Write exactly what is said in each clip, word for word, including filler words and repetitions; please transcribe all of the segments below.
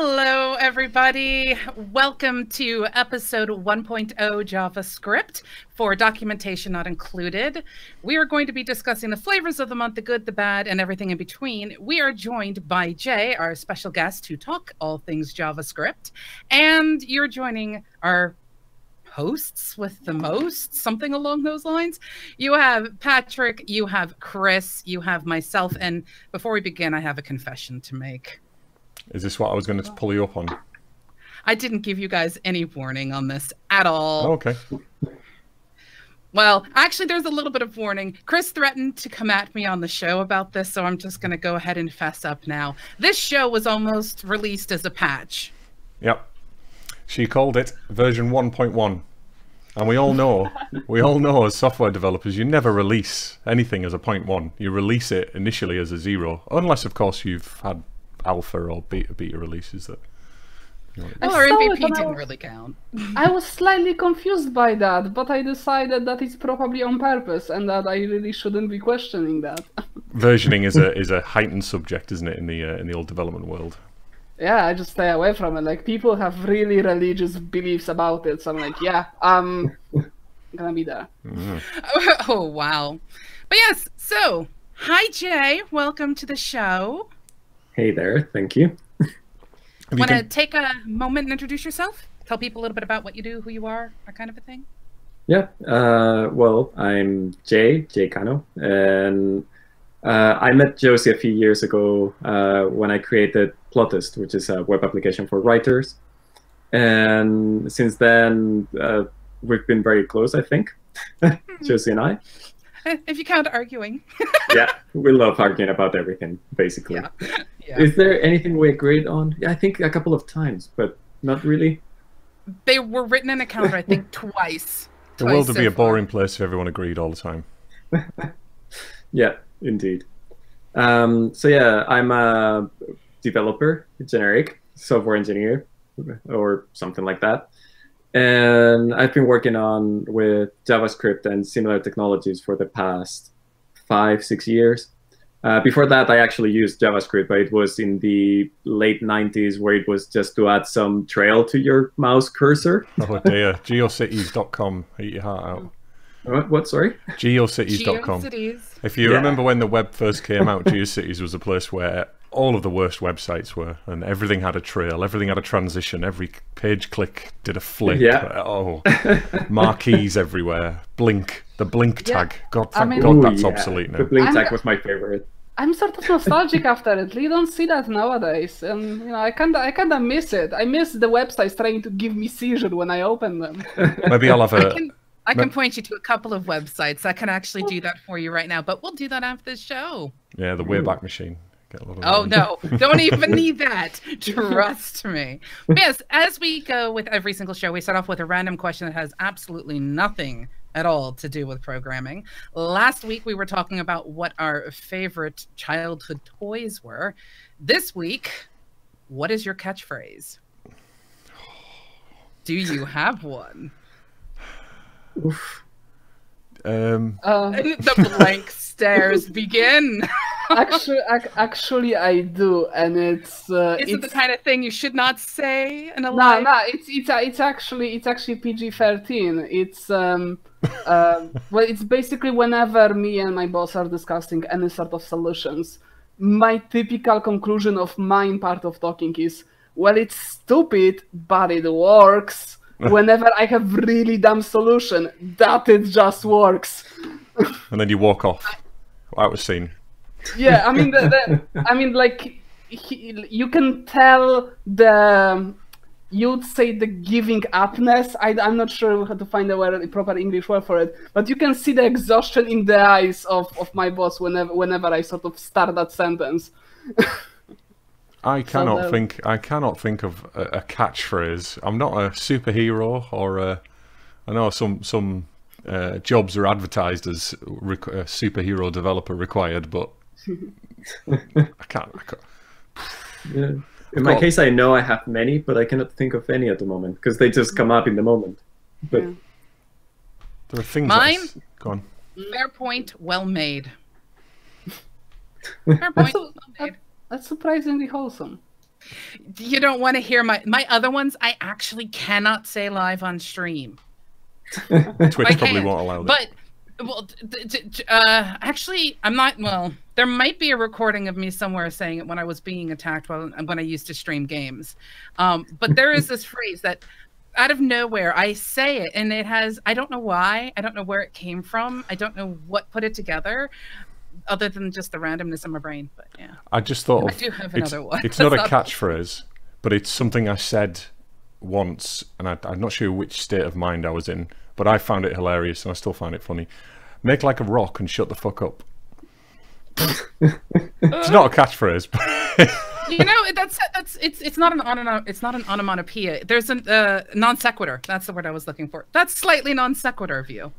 Hello, everybody. Welcome to episode one point oh JavaScript for Documentation Not Included. We are going to be discussing the flavors of the month, the good, the bad, and everything in between. We are joined by Jay, our special guest, to talk all things JavaScript. And you're joining our hosts with the most, something along those lines. You have Patrick, you have Chris, you have myself. And before we begin, I have a confession to make. Is this what I was going to pull you up on? I didn't give you guys any warning on this at all. Oh, okay. Well, actually, there's a little bit of warning. Chris threatened to come at me on the show about this, so I'm just going to go ahead and fess up now. This show was almost released as a patch. Yep. She called it version one point one. And we all know, we all know as software developers, you never release anything as a point one. You release it initially as a zero, unless, of course, you've had alpha or beta, beta releases that you know, well, our M V P didn't was, really count. I was slightly confused by that, but I decided that it's probably on purpose and that I really shouldn't be questioning that. Versioning is a is a heightened subject, isn't it, in the uh, in the old development world? Yeah, I just stay away from it. Like, people have really religious beliefs about it, so I'm like, yeah, um, I'm gonna be there. Mm-hmm. oh, oh wow, but yes. So, hi Jay, welcome to the show. Hey there, thank you. you Want to take a moment and introduce yourself? Tell people a little bit about what you do, who you are, that kind of a thing? Yeah, uh, well, I'm Jay, Jay Cano, and uh, I met Josie a few years ago uh, when I created Plotist, which is a web application for writers. And since then, uh, we've been very close, I think, Josie and I. If you count arguing. Yeah, we love arguing about everything, basically. Yeah. Yeah. Is there anything we agreed on? I think a couple of times, but not really. They were written in a calendar, I think, twice. The twice world would so be a boring far. place if everyone agreed all the time. Yeah, indeed. Um, so yeah, I'm a developer, generic software engineer, or something like that. And I've been working on with JavaScript and similar technologies for the past five, six years. Uh, before that, I actually used JavaScript, but it was in the late nineties where it was just to add some trail to your mouse cursor. Oh dear, geocities dot com, eat your heart out. What, what sorry? geocities dot com. Geocities. If you yeah. remember when the web first came out, Geocities was a place where all of the worst websites were, and everything had a trail, everything had a transition, every page click did a flick. Yeah. Oh, marquees everywhere, blink, the blink tag. Yeah. God, thank I mean, God ooh, that's yeah. obsolete now. The blink I'm, tag was my favorite. I'm sort of nostalgic after it. You don't see that nowadays, and you know, I kind of, I kind of miss it. I miss the websites trying to give me seizure when I open them. Maybe I'll have a. I can, I can point you to a couple of websites. I can actually do that for you right now, but we'll do that after the show. Yeah, the Wayback Machine. Oh money. No, don't even need that. Trust me. But yes, as we go with every single show, we start off with a random question that has absolutely nothing at all to do with programming. Last week, we were talking about what our favorite childhood toys were. This week, what is your catchphrase? Do you have one? Oof. Um... Uh. The blank stares begin. Actually, actually, I do, and it's uh, is it the kind of thing you should not say in a live? No, no, it's it's it's actually it's actually P G thirteen. It's um, uh, well, it's basically whenever me and my boss are discussing any sort of solutions, my typical conclusion of mine part of talking is, well, it's stupid, but it works. Whenever I have really dumb solution, that it just works. And then you walk off. I was seen. Yeah, I mean, the, the, I mean, like, he, you can tell the, you'd say the giving upness. I, I'm not sure how to find a, word, a proper English word for it, but you can see the exhaustion in the eyes of, of my boss whenever whenever I sort of start that sentence. I cannot so the, think. I cannot think of a, a catchphrase. I'm not a superhero, or a, I know some some uh, jobs are advertised as rec uh, superhero developer required, but. I can't. I can't. Yeah. In my case, I know I have many, but I cannot think of any at the moment because they just come up in the moment. But yeah. There are things. Mine. That's... Go on. Fair point. Well made. Fair point. Well made. That's surprisingly wholesome. You don't want to hear my my other ones. I actually cannot say live on stream. Twitch probably won't allow that. But well, uh, actually, I'm not. Well, there might be a recording of me somewhere saying it when I was being attacked when when I used to stream games. Um, but there is this phrase that, out of nowhere, I say it, and it has. I don't know why. I don't know where it came from. I don't know what put it together, other than just the randomness in my brain. But yeah, I just thought I of, do have another it's, one. It's not a catchphrase, but it's something I said once, and I, I'm not sure which state of mind I was in, but I found it hilarious, and I still find it funny. Make like a rock and shut the fuck up. It's not a catchphrase. But you know, that's that's it's it's not an on it's not an onomatopoeia. There's a uh, non sequitur. That's the word I was looking for. That's slightly non sequitur of you.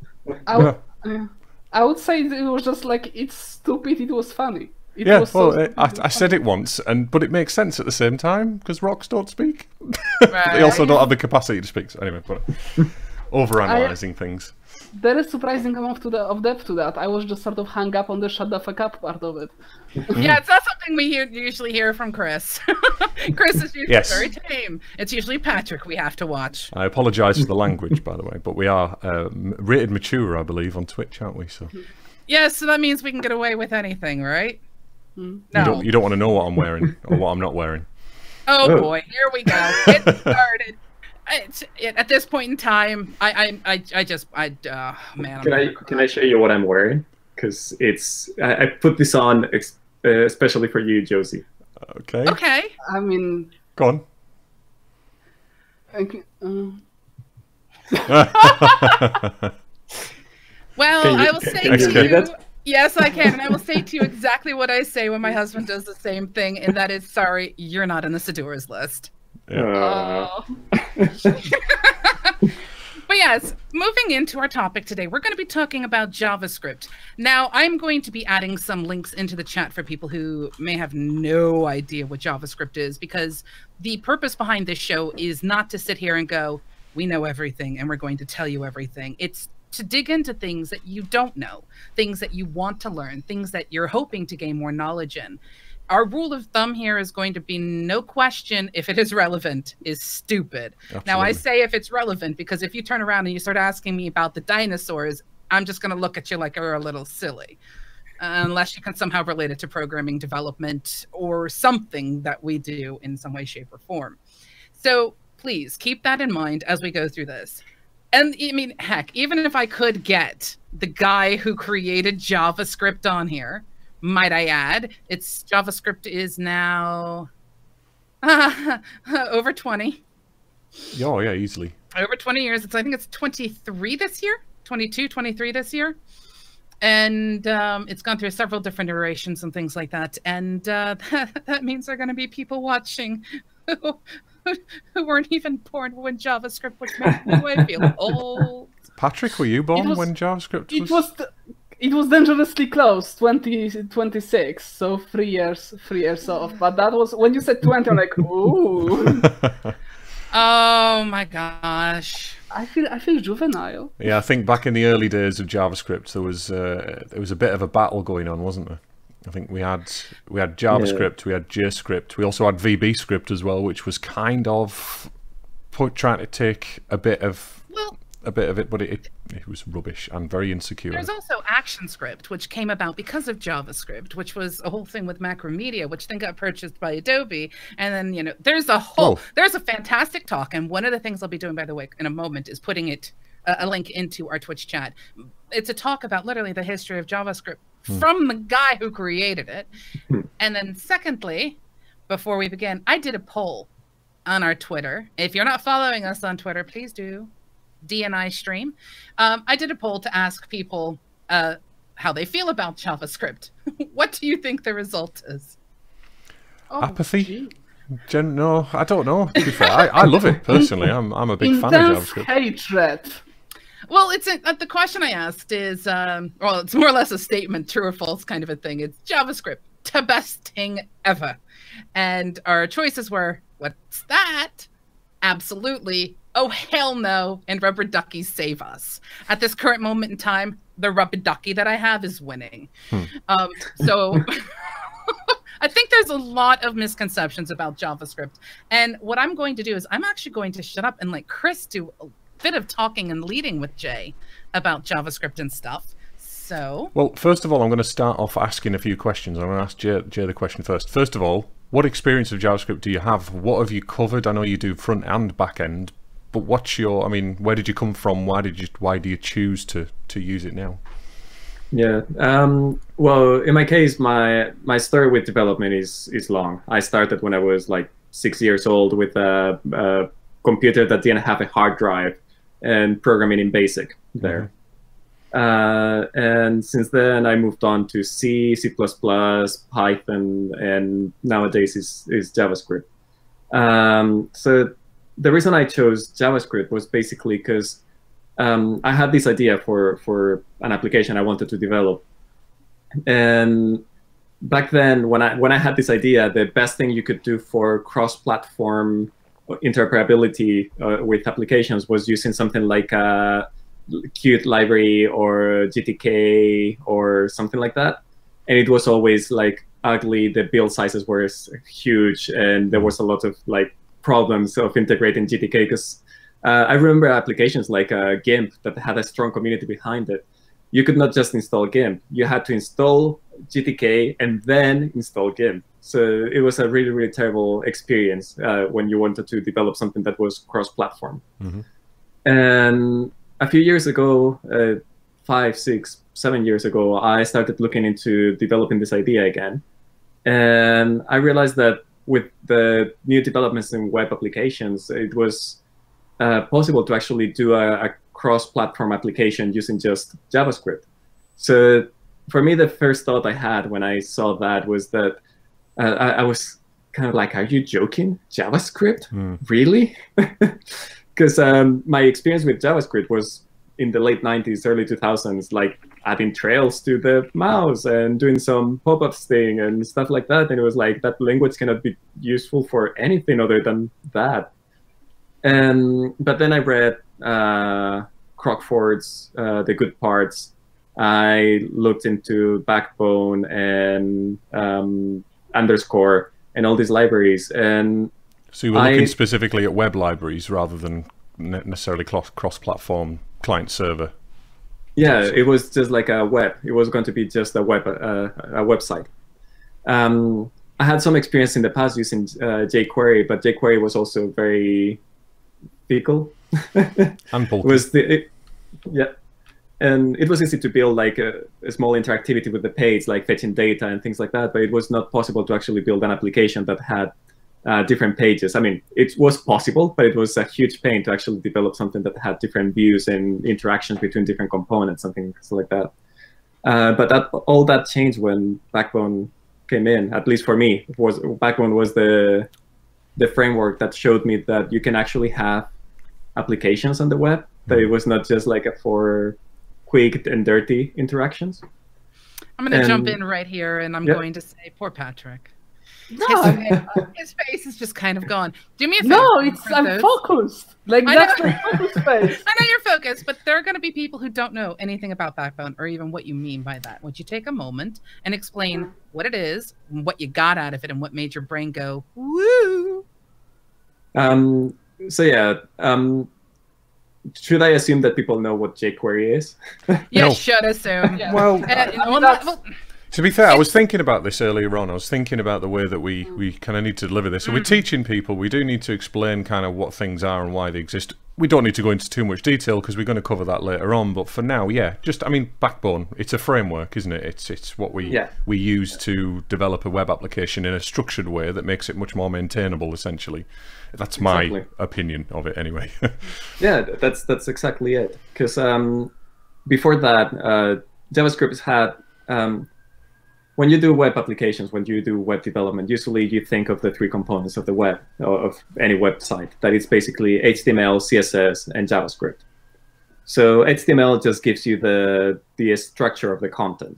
I yeah. I would say it was just like, it's stupid, it was funny. It yeah, was well, so it, I, I said it once, and but it makes sense at the same time, because rocks don't speak. Right. They also don't have the capacity to speak. So anyway, but overanalyzing things. There is surprising amount to the, of depth to that. I was just sort of hung up on the shut the fuck up part of it. Yeah, it's not something we hear, usually hear from Chris. Chris is usually yes. very tame. It's usually Patrick we have to watch. I apologise for the language, by the way, but we are uh, rated mature, I believe, on Twitch, aren't we? So. Yeah, so that means we can get away with anything, right? No. You don't, you don't want to know what I'm wearing or what I'm not wearing. Oh, oh. boy, here we go. It started. It's, it, at this point in time, I I, I, I just I uh, man. Can I'm I can I show you what I'm wearing? Because it's I, I put this on ex uh, especially for you, Josie. Okay. Okay. I mean. Go on. Okay. Um... well, you, I will can, say can to you. That? Yes, I can, and I will say to you exactly what I say when my husband does the same thing, and that is, sorry, you're not in the seduers list. Yeah. Oh. But yes, moving into our topic today, we're going to be talking about JavaScript. Now, I'm going to be adding some links into the chat for people who may have no idea what JavaScript is, because the purpose behind this show is not to sit here and go, we know everything and we're going to tell you everything. It's to dig into things that you don't know, things that you want to learn, things that you're hoping to gain more knowledge in. Our rule of thumb here is going to be no question if it is relevant is stupid. Absolutely. Now, I say if it's relevant, because if you turn around and you start asking me about the dinosaurs, I'm just going to look at you like you're a little silly. Uh, unless you can somehow relate it to programming development or something that we do in some way, shape, or form. So please keep that in mind as we go through this. And I mean, heck, even if I could get the guy who created JavaScript on here, might I add, it's JavaScript is now uh, over twenty. Oh, yeah, easily. Over twenty years. It's I think it's twenty-three this year, twenty-two, twenty-three this year. And um, it's gone through several different iterations and things like that. And uh, that, that means there are going to be people watching who, who weren't even born when JavaScript was made. I feel old. Patrick, were you born was, when JavaScript was... It was the... It was dangerously close, twenty, twenty-six, so three years, three years off. But that was when you said twenty, I'm like, ooh. Oh my gosh. I feel, I feel juvenile. Yeah, I think back in the early days of JavaScript, there was, uh, there was a bit of a battle going on, wasn't there? I think we had, we had JavaScript, yeah. we had JScript, we also had VBScript as well, which was kind of put, trying to take a bit of. Well, a bit of it, but it, it was rubbish and very insecure. There's also ActionScript, which came about because of JavaScript, which was a whole thing with Macromedia, which then got purchased by Adobe. And then, you know, there's a whole, Whoa. there's a fantastic talk. And one of the things I'll be doing, by the way, in a moment is putting it, uh, a link into our Twitch chat. It's a talk about literally the history of JavaScript hmm. from the guy who created it. And then secondly, before we begin, I did a poll on our Twitter. If you're not following us on Twitter, please do. D and I Stream. Um, I did a poll to ask people uh, how they feel about JavaScript. What do you think the result is? Oh, Apathy? Gen no, I don't know. To be fair, I, I love it personally. I'm, I'm a big Intense fan of JavaScript. Hatred. Well, it's a, the question I asked is, um, well, it's more or less a statement, true or false kind of a thing. It's JavaScript, the best thing ever. And our choices were, what's that? Absolutely. Oh, hell no, and rubber duckies save us. At this current moment in time, the rubber ducky that I have is winning. Hmm. Um, so I think there's a lot of misconceptions about JavaScript. And what I'm going to do is I'm actually going to shut up and let Chris do a bit of talking and leading with Jay about JavaScript and stuff. So, well, first of all, I'm going to start off asking a few questions. I'm going to ask Jay, Jay the question first. First of all, what experience of JavaScript do you have? What have you covered? I know you do front and back end, but what's your, I mean, where did you come from? Why did you, why do you choose to, to use it now? Yeah, um, well, in my case, my my story with development is, is long. I started when I was like six years old with a, a computer that didn't have a hard drive and programming in BASIC there. Mm-hmm. Uh, and since then I moved on to C, C plus plus, Python, and nowadays is, is JavaScript. Um, so the reason I chose JavaScript was basically because um, I had this idea for, for an application I wanted to develop. And back then, when I, when I had this idea, the best thing you could do for cross-platform interoperability uh, with applications was using something like a Qt library or G T K or something like that, and it was always like ugly. The build sizes were huge, and there was a lot of like problems of integrating G T K because uh, I remember applications like uh, GIMP that had a strong community behind it. You could not just install GIMP; you had to install G T K and then install GIMP. So it was a really, really terrible experience uh, when you wanted to develop something that was cross-platform. Mm-hmm. And a few years ago, uh, five, six, seven years ago, I started looking into developing this idea again. And I realized that with the new developments in web applications, it was uh, possible to actually do a, a cross-platform application using just JavaScript. So for me, the first thought I had when I saw that was that uh, I, I was kind of like, are you joking? JavaScript? Mm. Really? Because um, my experience with JavaScript was in the late nineties, early two thousands, like adding trails to the mouse and doing some pop-ups thing and stuff like that. And it was like, that language cannot be useful for anything other than that. And but then I read uh, Crockford's uh, The Good Parts. I looked into Backbone and um, Underscore and all these libraries. And so you were looking I, specifically at web libraries rather than necessarily cross-platform client-server. Yeah, it was just like a web. It was going to be just a web, uh, a website. Um, I had some experience in the past using uh, jQuery, but jQuery was also very fickle. And bulky. Was the, it, yeah, and it was easy to build like a, a small interactivity with the page, like fetching data and things like that. But it was not possible to actually build an application that had Uh, different pages. I mean, it was possible, but it was a huge pain to actually develop something that had different views and interactions between different components, something like that. Uh, but that, all that changed when Backbone came in. At least for me, it was Backbone was the the framework that showed me that you can actually have applications on the web. Mm-hmm. That it was not just like a for quick and dirty interactions. I'm going to jump in right here, and I'm yeah. going to say, poor Patrick. No, his face, his face is just kind of gone. Do me a favor. No, it's I'm focused. Like I that's my focus face. I know you're focused, but there are going to be people who don't know anything about Backbone or even what you mean by that. Would you take a moment and explain yeah. what it is, what you got out of it, and what made your brain go woo? Um. So yeah. Um. Should I assume that people know what jQuery is? You no. should assume. Yeah. Well. Uh, well, not, well To be fair, I was thinking about this earlier on. I was thinking about the way that we, we kind of need to deliver this. So we're teaching people, we do need to explain kind of what things are and why they exist. We don't need to go into too much detail because we're going to cover that later on. But for now, yeah, just, I mean, Backbone, it's a framework, isn't it? It's it's what we, yeah. we use to develop a web application in a structured way that makes it much more maintainable, essentially. That's my exactly. opinion of it anyway. Yeah, that's, that's exactly it. Because um, before that, uh, JavaScript had... Um, When you do web applications, when you do web development, usually you think of the three components of the web, of any website, that it's basically H T M L, C S S, and JavaScript. So H T M L just gives you the, the structure of the content.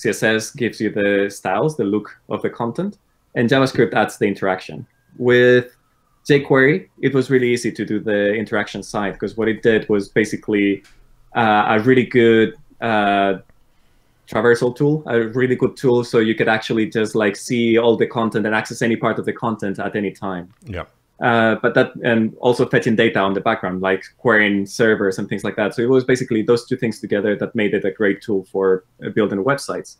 C S S gives you the styles, the look of the content, and JavaScript adds the interaction. With jQuery, it was really easy to do the interaction side because what it did was basically uh, a really good uh, traversal tool, a really good tool, so you could actually just like see all the content and access any part of the content at any time. Yeah. Uh, but that, and also fetching data on the background, like querying servers and things like that. So it was basically those two things together that made it a great tool for building websites.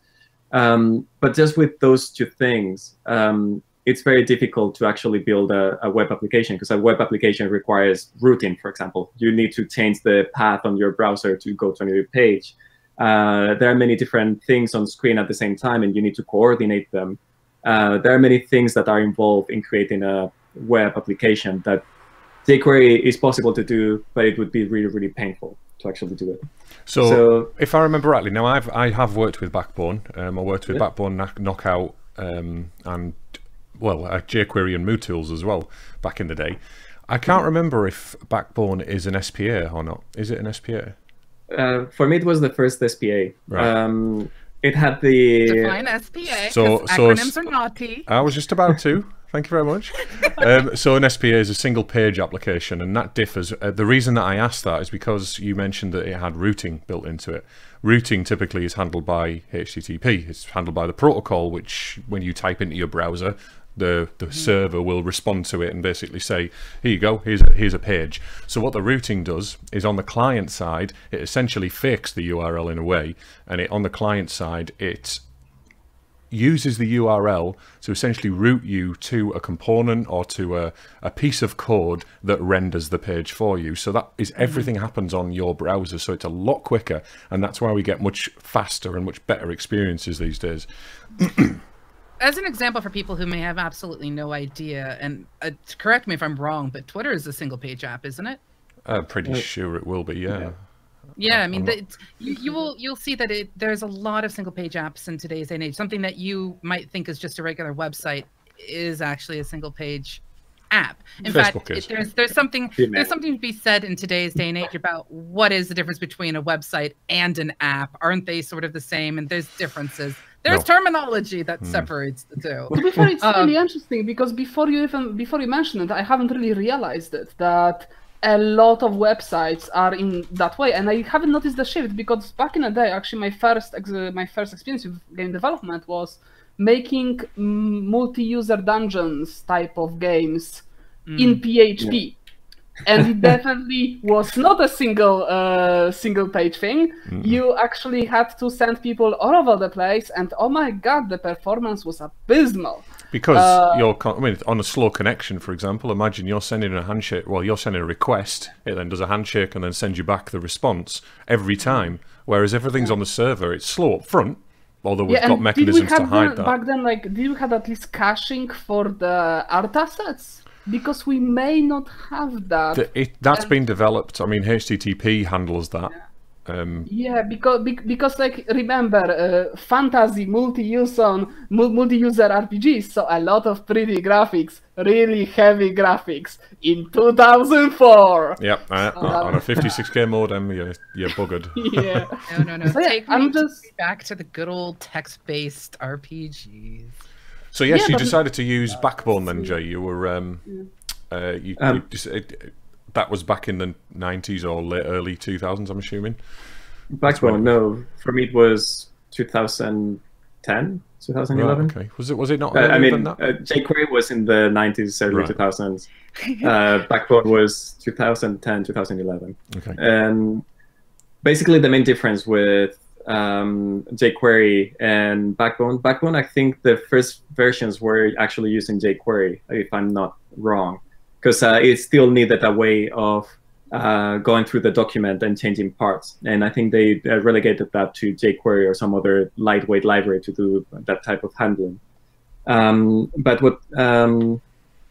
Um, but just with those two things, um, it's very difficult to actually build a, a web application, because a web application requires routing, for example. You need to change the path on your browser to go to a new page. Uh, there are many different things on screen at the same time, and you need to coordinate them. Uh, there are many things that are involved in creating a web application that jQuery is possible to do, but it would be really, really painful to actually do it. So, so if I remember rightly, now I've I have worked with Backbone. Um, I worked with yeah. Backbone, Knockout, um, and well, uh, jQuery and Moo tools as well back in the day. I can't remember if Backbone is an S P A or not. Is it an S P A? Uh, for me, it was the first S P A. Right. Um, it had the define S P A. So, so acronyms are naughty. I was just about to. Thank you very much. Um, so an S P A is a single page application, and that differs. Uh, the reason that I asked that is because you mentioned that it had routing built into it. Routing typically is handled by H T T P. It's handled by the protocol, which when you type into your browser, the, the mm-hmm. server will respond to it and basically say, here you go, here's a, here's a page. So what the routing does is on the client side, it essentially fakes the U R L in a way, and it on the client side, it uses the U R L to essentially route you to a component or to a, a piece of code that renders the page for you. So that is everything happens on your browser. So it's a lot quicker, and that's why we get much faster and much better experiences these days. As an example for people who may have absolutely no idea, and uh, correct me if I'm wrong, but Twitter is a single page app, isn't it? I'm pretty well, sure it will be, yeah. yeah. Yeah, I mean, the, it's, you, you will you'll see that it, there's a lot of single-page apps in today's day and age. Something that you might think is just a regular website is actually a single-page app. In Facebook fact, it, there's there's something there's something to be said in today's day and age about what is the difference between a website and an app. Aren't they sort of the same? And there's differences. There's no. terminology that mm. separates the two. Well, to be fair, it's um, really interesting, because before you even before you mentioned it, I haven't really realized it that. A lot of websites are in that way, and I haven't noticed the shift, because back in the day, actually, my first ex my first experience with game development was making multi-user dungeons type of games mm. in P H P, yeah. and it definitely was not a single uh, single page thing. Mm. You actually had to send people all over the place, and oh my god, the performance was abysmal. Because uh, you're, I mean, on a slow connection, for example, imagine you're sending a handshake. Well, you're sending a request. It then does a handshake and then sends you back the response every time. Whereas everything's yeah. on the server, it's slow up front. Although we've yeah, got mechanisms to hide then, that. Back then, like, did we have at least caching for the art assets? Because we may not have that. The, it, that's and, been developed. I mean, H T T P handles that. Yeah. Um, yeah, because because like remember, uh, fantasy multi-user multi-user R P Gs, so a lot of pretty graphics, really heavy graphics in two thousand four. Yep, uh, so on a fifty-six K modem, you're you're buggered. Yeah, no, no, no. So, yeah, Take I'm me just back to the good old text-based R P Gs. So yes, yeah, you decided to use uh, Backbone then, Jay. You were um, yeah. uh, you. Um, you just, it, that was back in the nineties or late early two thousands, I'm assuming. Backbone, no. For me, it was two thousand ten, two thousand eleven. Right, okay. Was it? Was it not? Uh, I mean, uh, jQuery was in the nineties, early right. two thousands. Uh, Backbone was two thousand ten, two thousand eleven. Okay. And basically, the main difference with um, jQuery and Backbone, Backbone, I think the first versions were actually using jQuery, if I'm not wrong. Because uh, it still needed a way of uh, going through the document and changing parts. And I think they uh, relegated that to jQuery or some other lightweight library to do that type of handling. Um, but what um,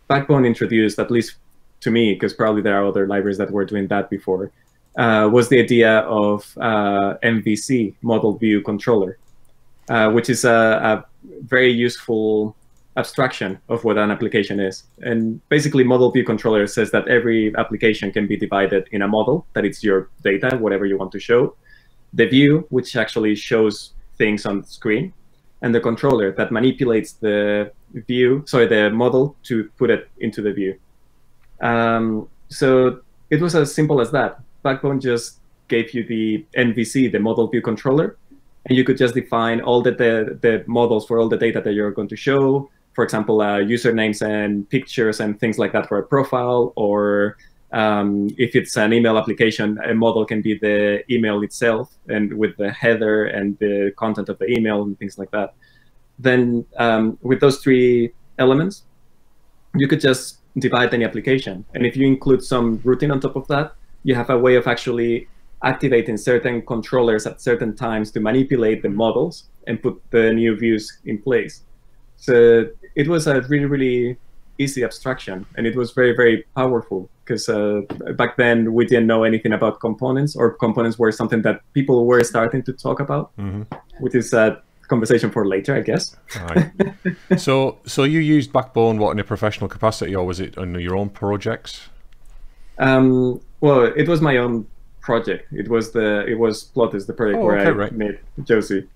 Backbone introduced, at least to me, because probably there are other libraries that were doing that before, uh, was the idea of uh, M V C, Model View Controller, uh, which is a, a very useful abstraction of what an application is. And basically, Model View Controller says that every application can be divided in a model, that it's your data, whatever you want to show, the view, which actually shows things on the screen, and the controller that manipulates the view, sorry, the model to put it into the view. Um, so it was as simple as that. Backbone just gave you the M V C, the Model View Controller, and you could just define all the, the, the models for all the data that you're going to show. For example, uh, usernames and pictures and things like that for a profile, or um, if it's an email application, a model can be the email itself and with the header and the content of the email and things like that. Then um, with those three elements, you could just divide any application. And if you include some routing on top of that, you have a way of actually activating certain controllers at certain times to manipulate the models and put the new views in place. So it was a really, really easy abstraction, and it was very, very powerful because uh, back then we didn't know anything about components, or components were something that people were starting to talk about, mm-hmm. which is a conversation for later, I guess. Right. so, so you used Backbone, what, in a professional capacity, or was it on your own projects? Um, well, it was my own project. It was the it was Plotist, the project oh, where okay, I right. met Josie.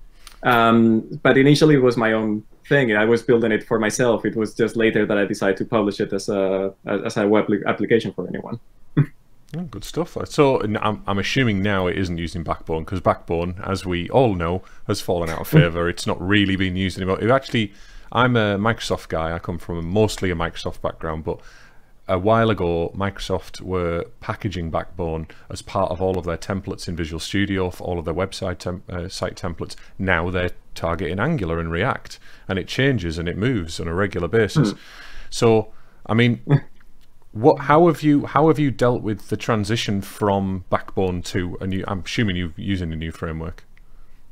Um, but initially, it was my own thing. I was building it for myself. It was just later that I decided to publish it as a as a web application for anyone. Oh, good stuff. So I'm, I'm assuming now it isn't using Backbone, because Backbone, as we all know, has fallen out of favor. It's not really being used anymore. It actually, I'm a Microsoft guy. I come from mostly a Microsoft background, but a while ago, Microsoft were packaging Backbone as part of all of their templates in Visual Studio for all of their website temp uh, site templates. Now they're targeting Angular and React, and it changes and it moves on a regular basis. Mm. So, I mean, what? How have you how have you dealt with the transition from Backbone to a new? I'm assuming you're using a new framework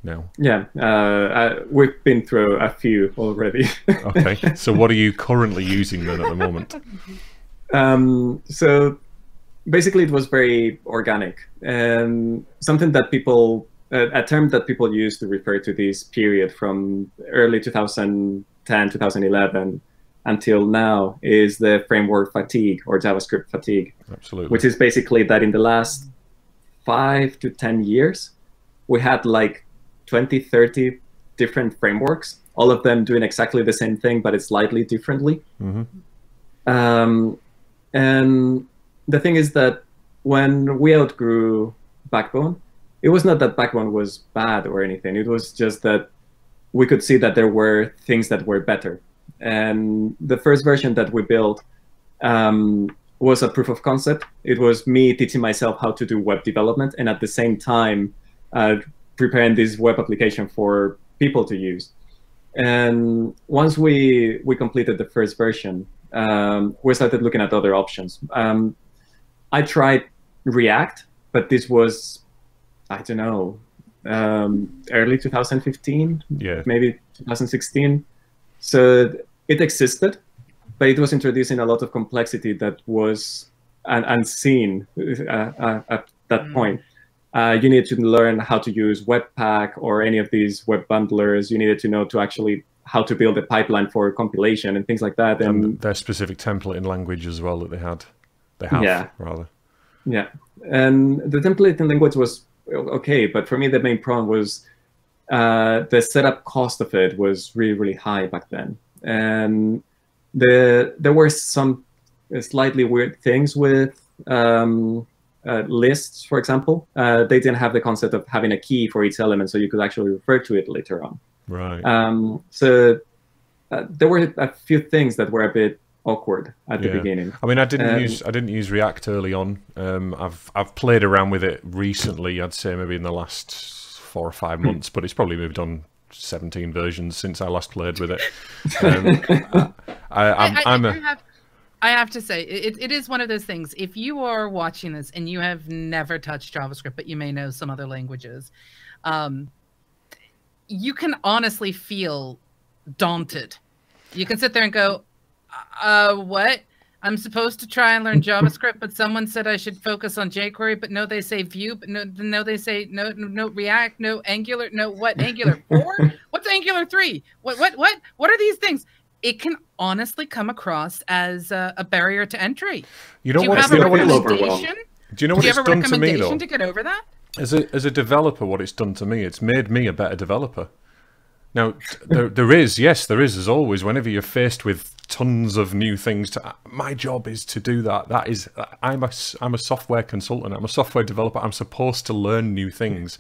now. Yeah, uh, uh, we've been through a few already. Okay, so what are you currently using then at the moment? Um, so basically it was very organic, um, something that people, uh, a term that people use to refer to this period from early two thousand ten, two thousand eleven until now is the framework fatigue, or JavaScript fatigue. Absolutely. Which is basically that in the last five to ten years, we had like twenty, thirty different frameworks, all of them doing exactly the same thing, but it's slightly differently. Mm-hmm. Um, And the thing is that when we outgrew Backbone, it was not that Backbone was bad or anything. It was just that we could see that there were things that were better. And the first version that we built um, was a proof of concept. It was me teaching myself how to do web development, and at the same time uh, preparing this web application for people to use. And once we, we completed the first version, Um, we started looking at other options. Um, I tried React, but this was, I don't know, um, early two thousand fifteen, yeah. maybe two thousand sixteen. So it existed, but it was introducing a lot of complexity that was un unseen uh, at that mm. point. Uh, you needed to learn how to use Webpack or any of these web bundlers. You needed to know to actually how to build a pipeline for compilation and things like that. And, and their specific template in language as well that they had. They have, yeah. rather. Yeah. And the template in language was okay, but for me the main problem was uh, the setup cost of it was really, really high back then. And the, there were some slightly weird things with um, uh, lists, for example. Uh, they didn't have the concept of having a key for each element, so you could actually refer to it later on. Right. Um, so uh, there were a few things that were a bit awkward at yeah. the beginning. I mean, I didn't um, use I didn't use React early on. Um, I've I've played around with it recently. I'd say maybe in the last four or five months, but it's probably moved on seventeen versions since I last played with it. Um, I, I, I'm, I, I'm a, have, I have to say it, it is one of those things. If you are watching this and you have never touched JavaScript, but you may know some other languages. Um, You can honestly feel daunted. You can sit there and go, uh, what? I'm supposed to try and learn JavaScript, but someone said I should focus on jQuery, but no, they say Vue, but no, no they say no, no React, no Angular, no what? Angular four? What's Angular three? What, what, what? What are these things? It can honestly come across as a, a barrier to entry. You don't want to feel overwhelmed. Do you know what it's done to me, though? Do you have a recommendation to get over that? As a, as a developer, what it's done to me, it's made me a better developer. Now, there, there is, yes, there is, as always, whenever you're faced with tons of new things to, my job is to do that. That is, I'm a, I'm a software consultant, I'm a software developer, I'm supposed to learn new things.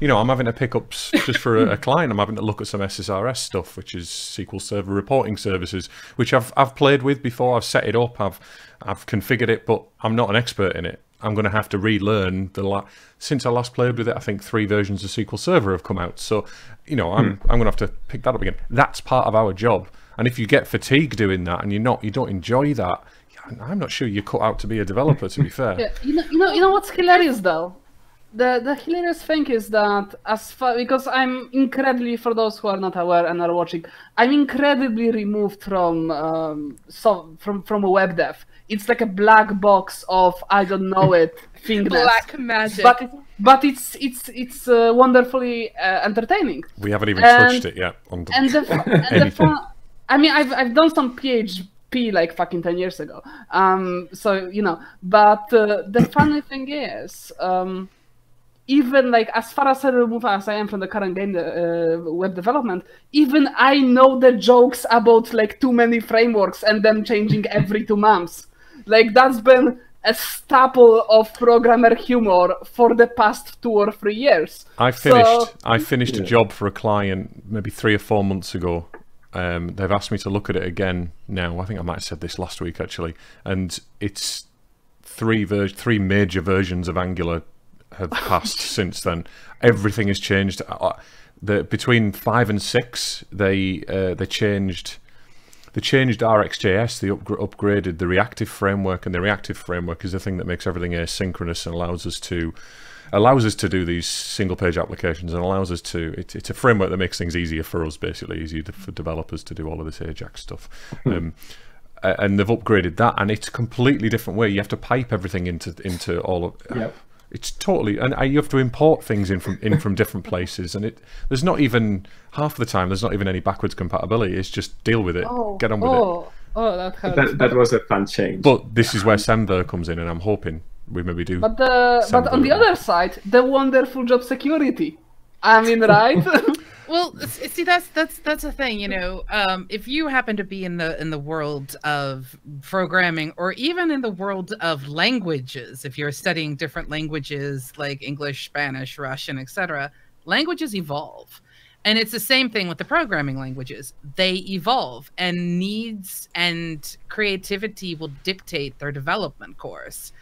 You know, I'm having to pick up, just for a, a client, I'm having to look at some S S R S stuff, which is S Q L Server reporting services, which I've, I've played with before, I've set it up, I've, I've configured it, but I'm not an expert in it. I'm going to have to relearn the la since I last played with it. I think three versions of S Q L Server have come out, so you know I'm hmm. I'm going to have to pick that up again. That's part of our job, and if you get fatigued doing that and you're not you don't enjoy that, I'm not sure you're cut out to be a developer. To be fair, yeah, you know you know you know what's hilarious though. The the hilarious thing is that as far because I'm incredibly, for those who are not aware and are watching, I'm incredibly removed from um, so from from a web dev. It's like a black box of I don't know it thingness. Black magic. But it, but it's it's it's uh, wonderfully uh, entertaining. We haven't even and, switched it yet. On the, and the, and the fun, I mean, I've I've done some P H P like fucking ten years ago. Um, so you know, but uh, the funny thing is. Um, Even like as far as I remove as I am from the current game uh, web development, even I know the jokes about like too many frameworks and them changing every two months. Like that's been a staple of programmer humor for the past two or three years. I finished. So... I finished a job for a client maybe three or four months ago. Um, they've asked me to look at it again now. I think I might have said this last week actually, and it's three ver three major versions of Angular have passed since then. Everything has changed. The, between five and six, they uh, they changed they changed R X J S. They upgr upgraded the reactive framework, and the reactive framework is the thing that makes everything asynchronous and allows us to allows us to do these single page applications and allows us to. It, it's a framework that makes things easier for us, basically, easier to, for developers to do all of this Ajax stuff. Um, and they've upgraded that, and it's a completely different way. You have to pipe everything into into all of. Yep. It's totally, and you have to import things in from in from different places, and it there's not even half the time there's not even any backwards compatibility. It's just deal with it, oh, get on with oh, it. Oh, that hurts. That, that was a fun change. But this is where Semver comes in, and I'm hoping we maybe do. But the, but on the other side, the wonderful job security. I mean, right? Well, see, that's that's that's the thing, you know. Um, if you happen to be in the in the world of programming, or even in the world of languages, if you're studying different languages like English, Spanish, Russian, et cetera, languages evolve, and it's the same thing with the programming languages. They evolve, and needs and creativity will dictate their development course.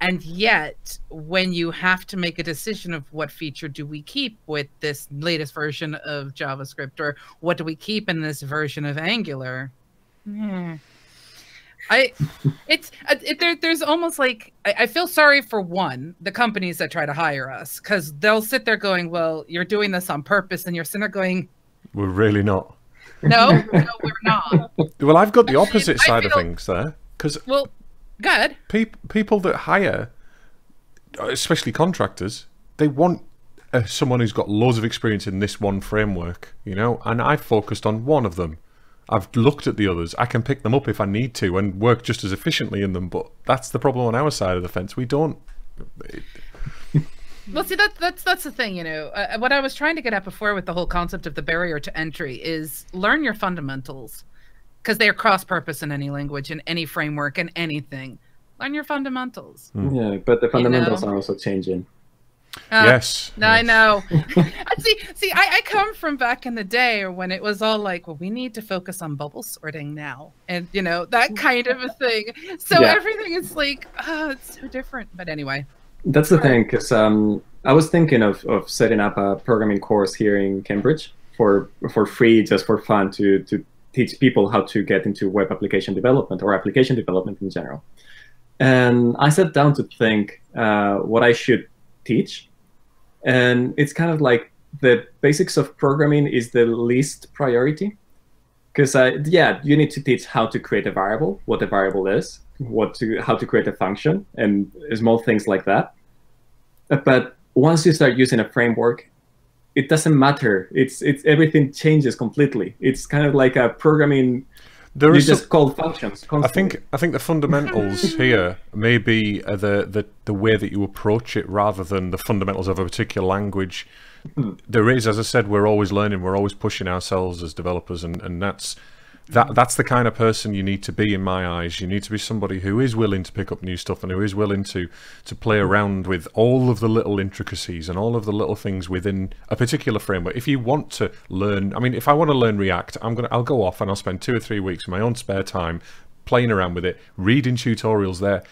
And yet, when you have to make a decision of what feature do we keep with this latest version of JavaScript, or what do we keep in this version of Angular, hmm. I, it's it, there, there's almost like I, I feel sorry for one the companies that try to hire us, because they'll sit there going, "Well, you're doing this on purpose," and you're sitting there going, "We're really not." No, no, we're not. Well, I've got the opposite I, side I feel, of things there, because well. Good. Pe people that hire, especially contractors, they want uh, someone who's got loads of experience in this one framework, you know, and I've focused on one of them. I've looked at the others. I can pick them up if I need to and work just as efficiently in them, but that's the problem on our side of the fence. We don't... It... Well, see, that, that's that's the thing, you know. Uh, what I was trying to get at before with the whole concept of the barrier to entry is learn your fundamentals. Because they are cross-purpose in any language, in any framework, in anything. Learn your fundamentals. Mm. Yeah, but the fundamentals you know? are also changing. Uh, yes. No, yes. I know. see, see, I, I come from back in the day when it was all like, well, we need to focus on bubble sorting now. And, you know, that kind of a thing. So yeah. Everything is like, oh, it's so different. But anyway. That's the thing, because um, I was thinking of, of setting up a programming course here in Cambridge for, for free, just for fun, to... to teach people how to get into web application development or application development in general. And I sat down to think uh, what I should teach. And it's kind of like the basics of programming is the least priority. Because, yeah, you need to teach how to create a variable, what a variable is, what to, how to create a function, and small things like that. But once you start using a framework, it doesn't matter. It's it's everything changes completely. It's kind of like a programming. There you is just called functions. Constantly. I think I think the fundamentals here maybe are the the the way that you approach it rather than the fundamentals of a particular language. Mm. There is, as I said, we're always learning. We're always pushing ourselves as developers, and and that's that that's the kind of person you need to be, in my eyes. You need to be somebody who is willing to pick up new stuff and who is willing to to play around with all of the little intricacies and all of the little things within a particular framework. If you want to learn, I mean, if I want to learn React, I'm gonna I'll go off and I'll spend two or three weeks in my own spare time playing around with it, reading tutorials there,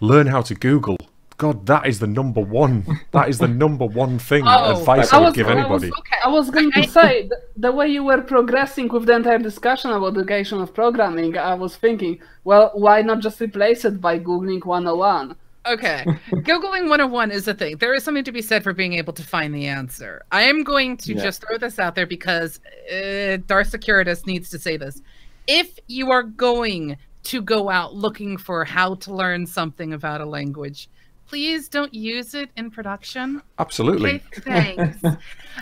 learn how to Google. God, that is the number one. That is the number one thing oh, advice I, I would was, give anybody. I was, okay. I was going to say, the, the way you were progressing with the entire discussion about education of programming, I was thinking, well, why not just replace it by Googling one oh one? Okay, Googling one oh one is a thing. There is something to be said for being able to find the answer. I am going to yeah. just throw this out there because uh, Darth Securitas needs to say this. If you are going to go out looking for how to learn something about a language, please don't use it in production. Absolutely. Okay, thanks.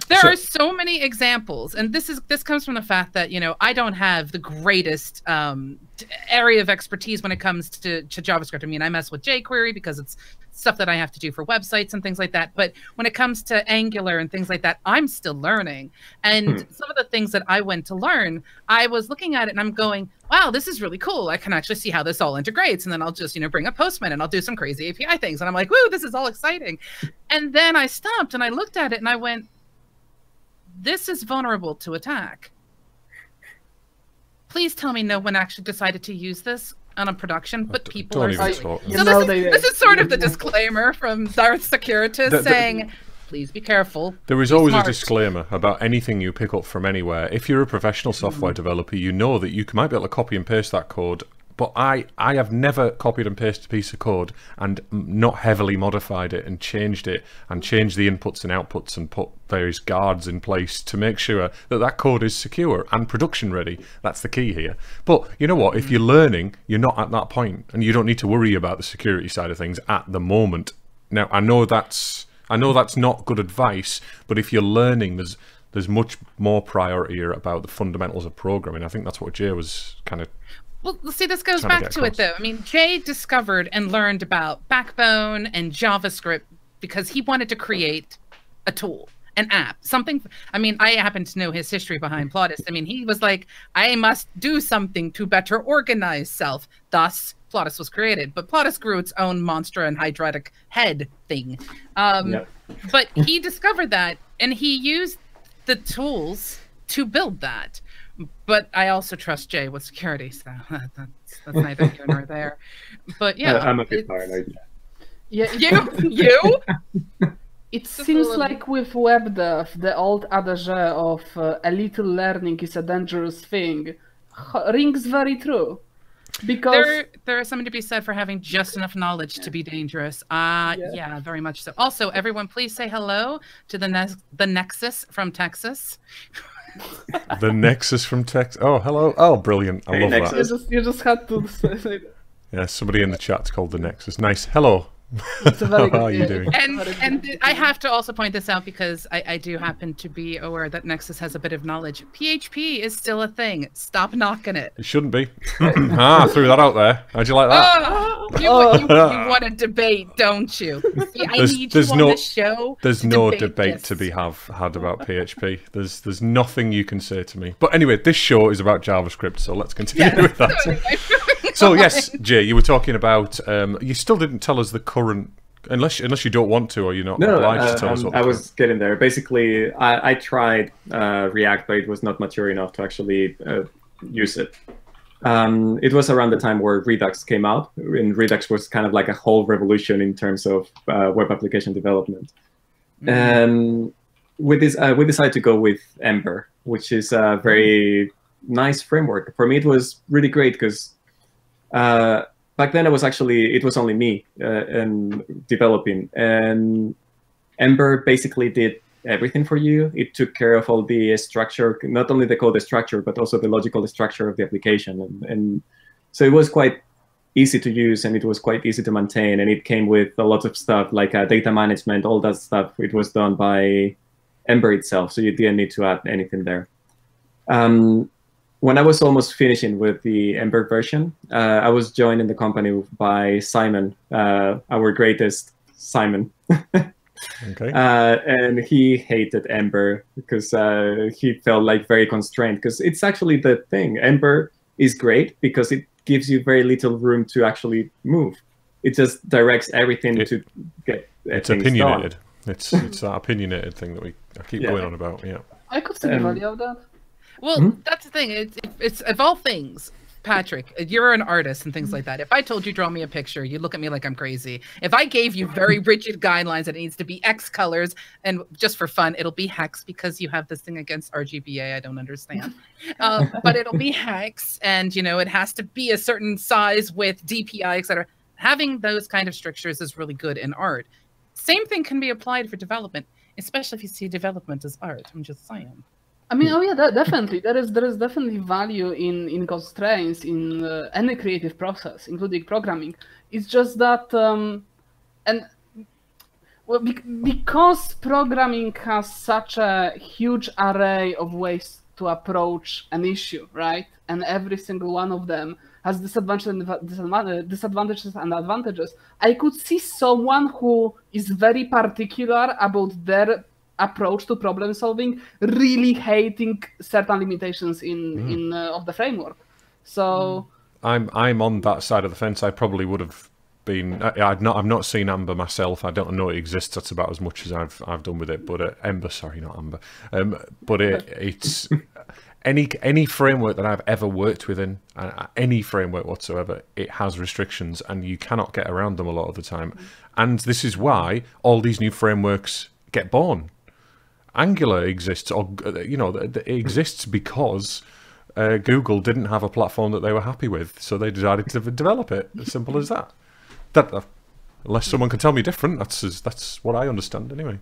There so, are so many examples, and this is this comes from the fact that, you know, I don't have the greatest um, area of expertise when it comes to, to JavaScript. I mean, I mess with jQuery because it's stuff that I have to do for websites and things like that. But when it comes to Angular and things like that, I'm still learning. And hmm. some of the things that I went to learn, I was looking at it and I'm going, wow, this is really cool. I can actually see how this all integrates. And then I'll just, you know, bring up Postman and I'll do some crazy A P I things. And I'm like, woo, this is all exciting. And then I stopped and I looked at it and I went, this is vulnerable to attack. Please tell me no one actually decided to use this on a production, but people are doing it. So this is, this is sort of the disclaimer from Darth Securitas the, the, saying, please be careful. There is always smart. a disclaimer about anything you pick up from anywhere. If you're a professional software mm. developer, you know that you might be able to copy and paste that code, but I, I have never copied and pasted a piece of code and not heavily modified it and changed it and changed the inputs and outputs and put various guards in place to make sure that that code is secure and production ready. That's the key here. But you know what? If you're learning, you're not at that point and you don't need to worry about the security side of things at the moment. Now, I know that's, I know that's not good advice, but if you're learning, there's, there's much more priority here about the fundamentals of programming. I think that's what Jay was kind of... Well, see, this goes back to it, though. I mean, Jay discovered and learned about Backbone and JavaScript because he wanted to create a tool, an app, something. I mean, I happen to know his history behind Plotist. I mean, he was like, I must do something to better organize self. Thus, Plotist was created. But Plotist grew its own monster and hydraulic head thing. Um, no. But he discovered that, and he used the tools to build that. But I also trust Jay with security, so that's, that's neither here nor there. But yeah, I'm a bit paranoid. Yeah, you, you. It Just seems little... like with web dev, the old adage of uh, a little learning is a dangerous thing rings very true. Because there, there is something to be said for having just enough knowledge to be dangerous. Uh, yeah. yeah, very much so. Also, everyone, please say hello to the, ne the Nexus from Texas. The Nexus from Texas. Oh, hello. Oh, brilliant. I hey, love Nexus. that. You just, you just had to say it. Yeah, somebody in the chat's called the Nexus. Nice. Hello. How are you doing? And, and I have to also point this out because I, I do happen to be aware that Nexus has a bit of knowledge. P H P is still a thing. Stop knocking it. It shouldn't be. Ah, threw that out there. How'd you like that? Oh, you, oh. You, you, you want a debate, don't you? See, I there's, need there's you no, on the show. There's no debate, debate to be have had about P H P. There's there's nothing you can say to me. But anyway, this show is about JavaScript, so let's continue yes, with that. So anyway. So yes, Jay, you were talking about. Um, you still didn't tell us the current, unless unless you don't want to, or you're not no, obliged uh, to tell um, us. What I was getting there. Basically, I, I tried uh, React, but it was not mature enough to actually uh, use it. Um, it was around the time where Redux came out, and Redux was kind of like a whole revolution in terms of uh, web application development. Mm-hmm. And with this, uh, we decided to go with Ember, which is a very nice framework. For me, it was really great because. Uh, back then, it was actually it was only me uh, and developing, and Ember basically did everything for you. It took care of all the structure, not only the code structure, but also the logical structure of the application, and, and so it was quite easy to use, and it was quite easy to maintain, and it came with a lot of stuff like uh, data management, all that stuff. It was done by Ember itself, so you didn't need to add anything there. Um, When I was almost finishing with the Ember version, uh, I was joined in the company by Simon, uh, our greatest Simon. Okay. Uh, and he hated Ember because uh, he felt like very constrained, because it's actually the thing. Ember is great because it gives you very little room to actually move. It just directs everything it, to get uh, it's things opinionated. Done. It's it's that opinionated thing that we I keep yeah. going on about. Yeah, I could see the value of that. Well, mm-hmm. that's the thing. It's it's of all things. Patrick, you're an artist and things like that. If I told you, draw me a picture, you'd look at me like I'm crazy. If I gave you very rigid guidelines that it needs to be X colors, and just for fun, it'll be hex because you have this thing against R G B A I don't understand. Uh, but it'll be hex, and you know it has to be a certain size with D P I, et cetera. Having those kind of strictures is really good in art. Same thing can be applied for development, especially if you see development as art. I'm just saying. I mean, oh yeah, that, definitely. There is there is definitely value in in constraints in uh, any creative process, including programming. It's just that, um, and well, be because programming has such a huge array of ways to approach an issue, right? And every single one of them has disadvantages and disadvantages and advantages. I could see someone who is very particular about their approach to problem solving, really hating certain limitations in mm. in uh, of the framework. So I'm I'm on that side of the fence. I probably would have been. I, I've not I've not seen Amber myself. I don't know it exists. That's about as much as I've I've done with it. But uh, Ember, sorry, not Amber. Um, but it, it's any any framework that I've ever worked within, uh, any framework whatsoever, it has restrictions, and you cannot get around them a lot of the time. Mm. And this is why all these new frameworks get born. Angular exists, or you know, it exists because uh, Google didn't have a platform that they were happy with, so they decided to develop it. As simple as that. That uh, unless someone can tell me different, that's that's what I understand anyway.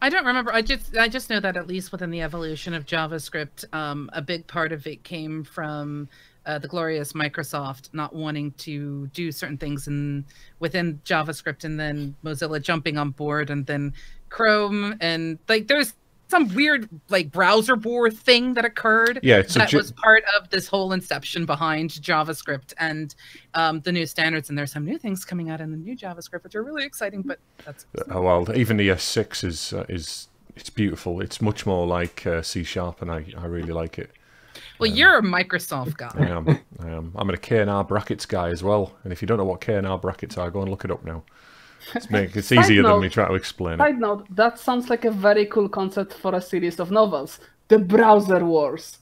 I don't remember. I just I just know that at least within the evolution of JavaScript, um, a big part of it came from uh, the glorious Microsoft not wanting to do certain things in within JavaScript, and then Mozilla jumping on board, and then Chrome, and like there's some weird like browser war thing that occurred yeah, so that was part of this whole inception behind JavaScript and um, the new standards. And there's some new things coming out in the new JavaScript, which are really exciting. But that's oh, well, even E S six is uh, is it's beautiful. It's much more like uh, C Sharp, and I I really like it. Well, um, you're a Microsoft guy. I am. I am. I'm a K and R brackets guy as well. And if you don't know what K and R brackets are, go and look it up now. It's, make, it's easier note, than me try to explain it. Side note, that sounds like a very cool concept for a series of novels. The Browser Wars.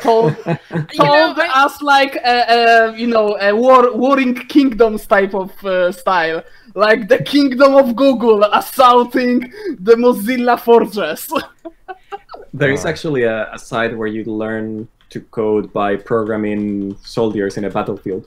Told, told you know, us like, a, a, you know, a war, warring kingdoms type of uh, style. Like the kingdom of Google assaulting the Mozilla Fortress. There is actually a, a site where you learn to code by programming soldiers in a battlefield.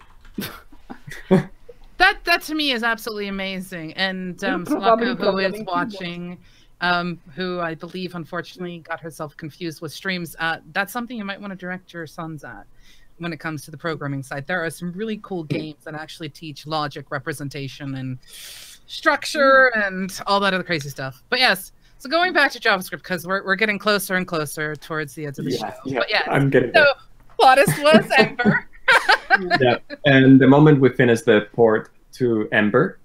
That that to me is absolutely amazing, and um, Slavka, who is watching, um, who I believe unfortunately got herself confused with streams. Uh, that's something you might want to direct your sons at when it comes to the programming side. There are some really cool games that actually teach logic, representation, and structure, and all that other crazy stuff. But yes, so going back to JavaScript because we're we're getting closer and closer towards the edge of the yeah, show. Yeah, but yes, I'm getting so Plotist was Ember. Yeah, and the moment we finished the port to Ember,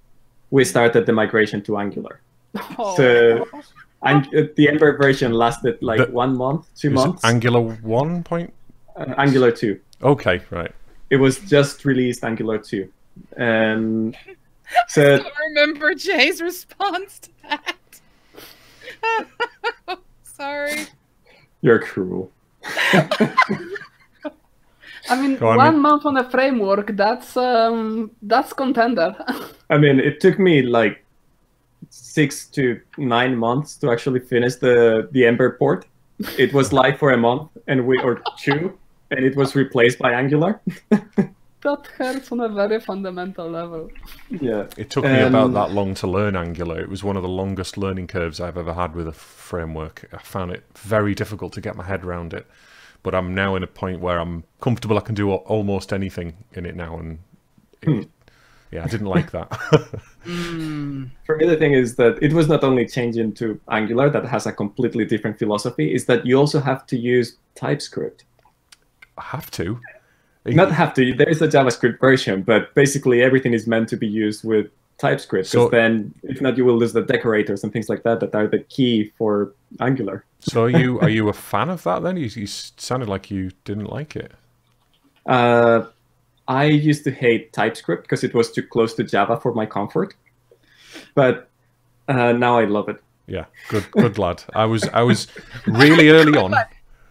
we started the migration to Angular. Oh, so ang the Ember version lasted like the, one month, two months. Angular one point? Uh, Angular two. Okay, right. It was just released Angular two. Um, so I still remember Jay's response to that. Sorry. You're cruel. I mean, on, one month on a framework, that's um, that's contender. I mean, it took me like six to nine months to actually finish the, the Ember port. It was live for a month and we or two, and it was replaced by Angular. That hurts on a very fundamental level. Yeah. It took me um, about that long to learn Angular. It was one of the longest learning curves I've ever had with a framework. I found it very difficult to get my head around it. But I'm now in a point where I'm comfortable. I can do almost anything in it now, and it, yeah, I didn't like that. mm. For me, the thing is that it was not only changing to Angular that has a completely different philosophy. Is that you also have to use TypeScript. I have to. Not have to. There is a JavaScript version, but basically everything is meant to be used with TypeScript. So then, if not, you will lose the decorators and things like that that are the key for Angular. So are you are you a fan of that then? You, you sounded like you didn't like it. Uh, I used to hate TypeScript because it was too close to Java for my comfort, but uh, now I love it. Yeah, good, good lad. I was, I was really early on.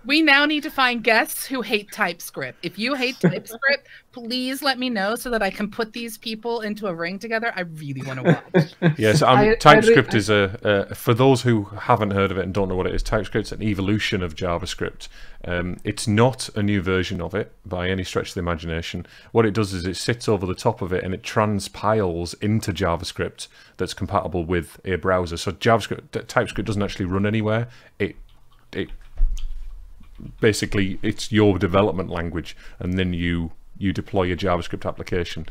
We now need to find guests who hate TypeScript. If you hate TypeScript, please let me know so that I can put these people into a ring together. I really want to watch. Yes, I'm, I, TypeScript I, I, is a, uh, for those who haven't heard of it and don't know what it is, TypeScript's an evolution of JavaScript. Um, it's not a new version of it by any stretch of the imagination. What it does is it sits over the top of it and it transpiles into JavaScript that's compatible with a browser. So JavaScript, TypeScript doesn't actually run anywhere. It, it, basically it's your development language, and then you you deploy your JavaScript application.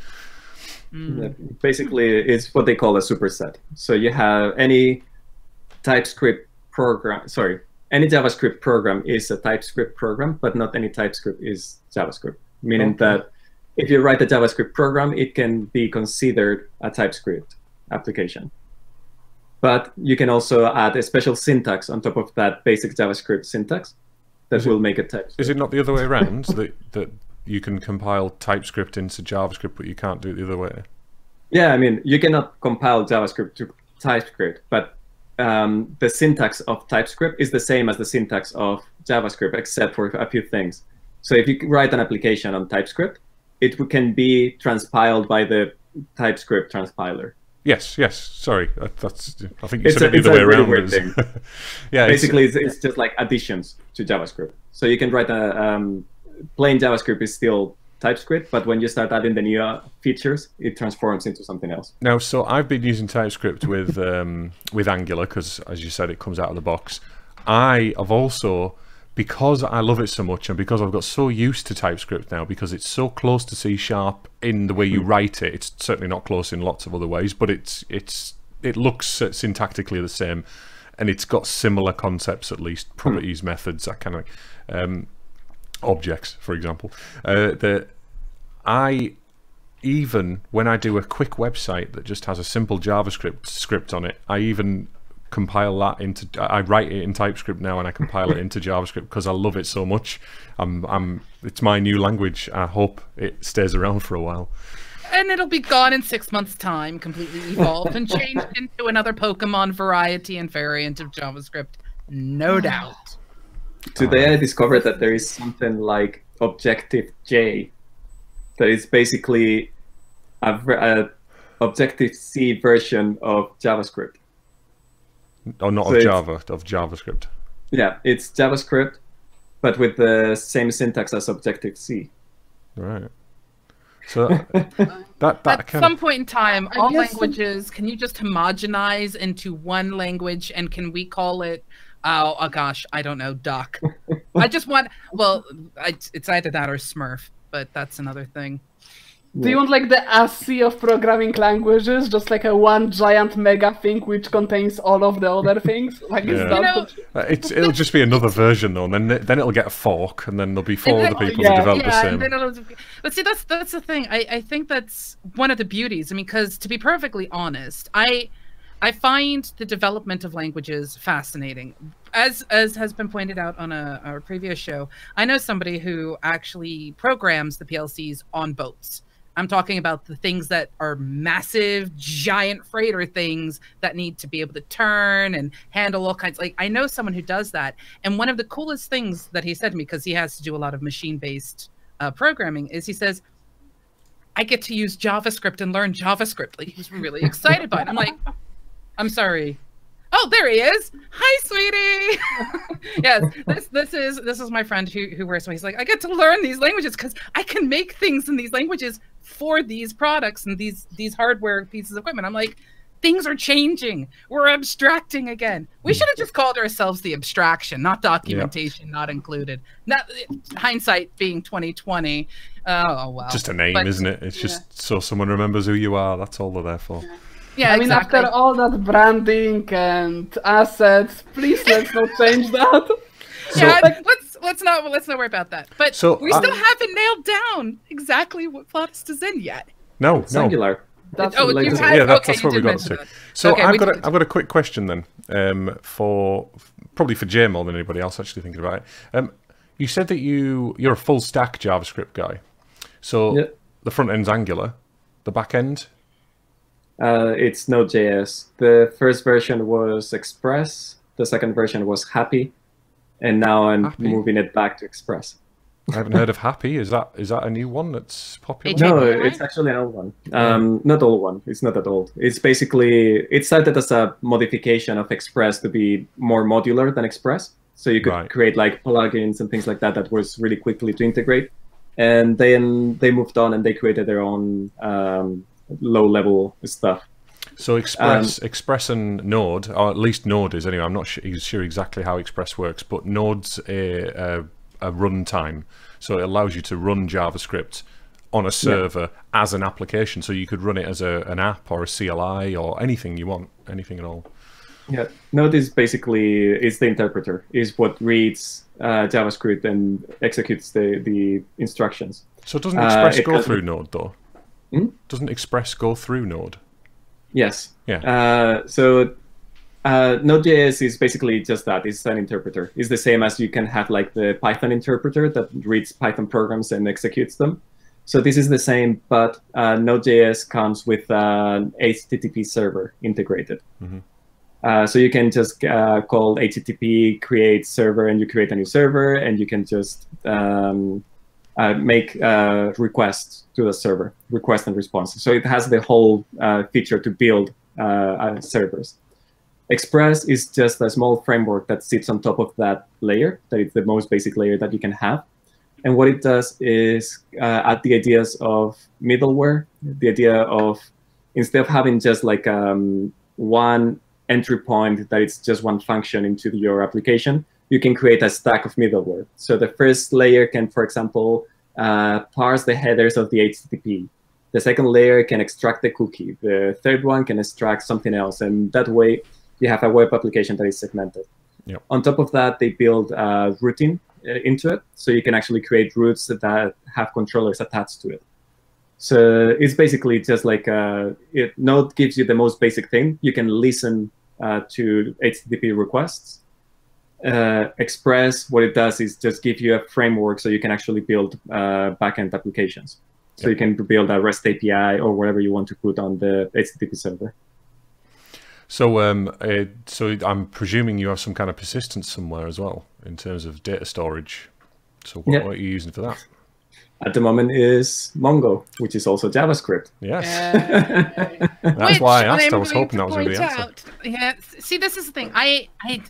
Yeah, basically it's what they call a superset. So you have any TypeScript program, sorry, any JavaScript program is a TypeScript program, but not any TypeScript is JavaScript, meaning okay. that if you write a JavaScript program, it can be considered a TypeScript application. But you can also add a special syntax on top of that basic JavaScript syntax. That will make it TypeScript. Is it not the other way around, that that you can compile TypeScript into JavaScript, but you can't do it the other way? Yeah, I mean, you cannot compile JavaScript to TypeScript, but um, the syntax of TypeScript is the same as the syntax of JavaScript, except for a few things. So if you write an application on TypeScript, it can be transpiled by the TypeScript transpiler. Yes, yes. Sorry, that's. I think you it's said a, it the other way around. Really yeah, basically, it's, it's just like additions to JavaScript. So you can write a um, plain JavaScript is still TypeScript, but when you start adding the new features, it transforms into something else. Now, so I've been using TypeScript with um, with Angular because, as you said, it comes out of the box. I have also, because I love it so much and because I've got so used to TypeScript now, because it's so close to C sharp in the way you write it. It's certainly not close in lots of other ways, but it's it's it looks syntactically the same, and it's got similar concepts, at least properties, methods, that kind of um, objects, for example. Uh, the I even when I do a quick website that just has a simple JavaScript script on it, I even compile that into, I write it in TypeScript now and I compile it into JavaScript because I love it so much. I'm, I'm, it's my new language. I hope it stays around for a while. And it'll be gone in six months' time, completely evolved and changed into another Pokemon variety and variant of JavaScript, no doubt. Today I discovered that there is something like Objective J, that is basically a, a Objective C version of JavaScript. Or not so of Java, of JavaScript. Yeah, it's JavaScript, but with the same syntax as Objective-C. Right. So that, that, that at some of... point in time, all languages, can you just homogenize into one language, and can we call it, oh, oh gosh, I don't know, Doc. I just want, well, I, it's either that or Smurf, but that's another thing. Do you want like the A S C I of programming languages, just like a one giant mega thing which contains all of the other things? Like yeah. it's, you know, it's it'll just be another version though, and then then it'll get a fork, and then there'll be four other people yeah, who develop yeah, the same. And then but see, that's that's the thing. I I think that's one of the beauties. I mean, because to be perfectly honest, I I find the development of languages fascinating. As as has been pointed out on a our previous show, I know somebody who actually programs the P L Cs on boats. I'm talking about the things that are massive, giant freighter things that need to be able to turn and handle all kinds. Like, I know someone who does that. And one of the coolest things that he said to me, because he has to do a lot of machine-based uh, programming, is he says, I get to use JavaScript and learn JavaScript. Like, he was really excited by it. I'm like, I'm sorry. Oh, there he is. Hi, sweetie. Yes, this this is this is my friend who who works with me. He's like, I get to learn these languages because I can make things in these languages for these products and these these hardware pieces of equipment. I'm like, things are changing. We're abstracting again. We should have just called ourselves the abstraction, not documentation, yeah. not included. Not hindsight being twenty twenty. Oh well. Just a name, but, isn't it? It's yeah. just so someone remembers who you are. That's all they're there for. Yeah. Yeah, I mean, exactly. After all that branding and assets, please let's not change that. Yeah, so, let's let's not let's not worry about that. But so we still I, haven't nailed down exactly what Plotist is in yet. No, it's no. Angular. That's oh, you had, yeah, that's, okay, that's what we got to. That. So okay, I've got a, I've got a quick question then, um, for probably for Jay more than anybody else actually thinking about it. Um, you said that you you're a full stack JavaScript guy. So yeah. The front end's Angular, the back end? Uh, it's Node.js. The first version was Express, the second version was Hapi, and now I'm Hapi. moving it back to Express. I haven't heard of Hapi. Is that is that a new one that's popular? No, it's actually an old one. Um, yeah. Not old one. It's not that old. It's basically, it started as a modification of Express to be more modular than Express. So you could right. create like plugins and things like that that was really quickly to integrate. And then they moved on and they created their own um, low-level stuff. So Express, um, Express and Node, or at least Node is anyway. I'm not sure exactly how Express works, but Node's a... a a runtime, so it allows you to run JavaScript on a server yeah. as an application, so you could run it as a, an app or a C L I or anything you want, anything at all. Yeah, Node is basically, it's the interpreter, is what reads uh, JavaScript and executes the, the instructions. So doesn't Express uh, go through Node though? Hmm? Doesn't Express go through Node? Yes. Yeah. Uh, so Uh, Node.js is basically just that. It's an interpreter. It's the same as you can have like the Python interpreter that reads Python programs and executes them. So this is the same, but uh, Node.js comes with an H T T P server integrated. Mm-hmm. uh, so you can just uh, call H T T P create server, and you create a new server, and you can just um, uh, make uh, requests to the server, request and response. So it has the whole uh, feature to build uh, uh, servers. Express is just a small framework that sits on top of that layer, that it's the most basic layer that you can have. And what it does is uh, add the ideas of middleware, the idea of, instead of having just like um, one entry point that it's just one function into your application, you can create a stack of middleware. So the first layer can, for example, uh, parse the headers of the H T T P. The second layer can extract the cookie. The third one can extract something else, and that way, you have a web application that is segmented. Yep. On top of that, they build a routing into it, so you can actually create routes that have controllers attached to it. So it's basically just like a, it, Node gives you the most basic thing. You can listen uh, to H T T P requests. Uh, Express, what it does is just give you a framework so you can actually build uh, backend applications. So yep. you can build a REST A P I or whatever you want to put on the H T T P server. So, um, uh, so I'm presuming you have some kind of persistence somewhere as well in terms of data storage. So, what, yeah. what are you using for that? At the moment, is Mongo, which is also JavaScript. Yes, uh, that's which, why I asked. I was hoping that was going to be the answer. Yeah. See, this is the thing. I, I,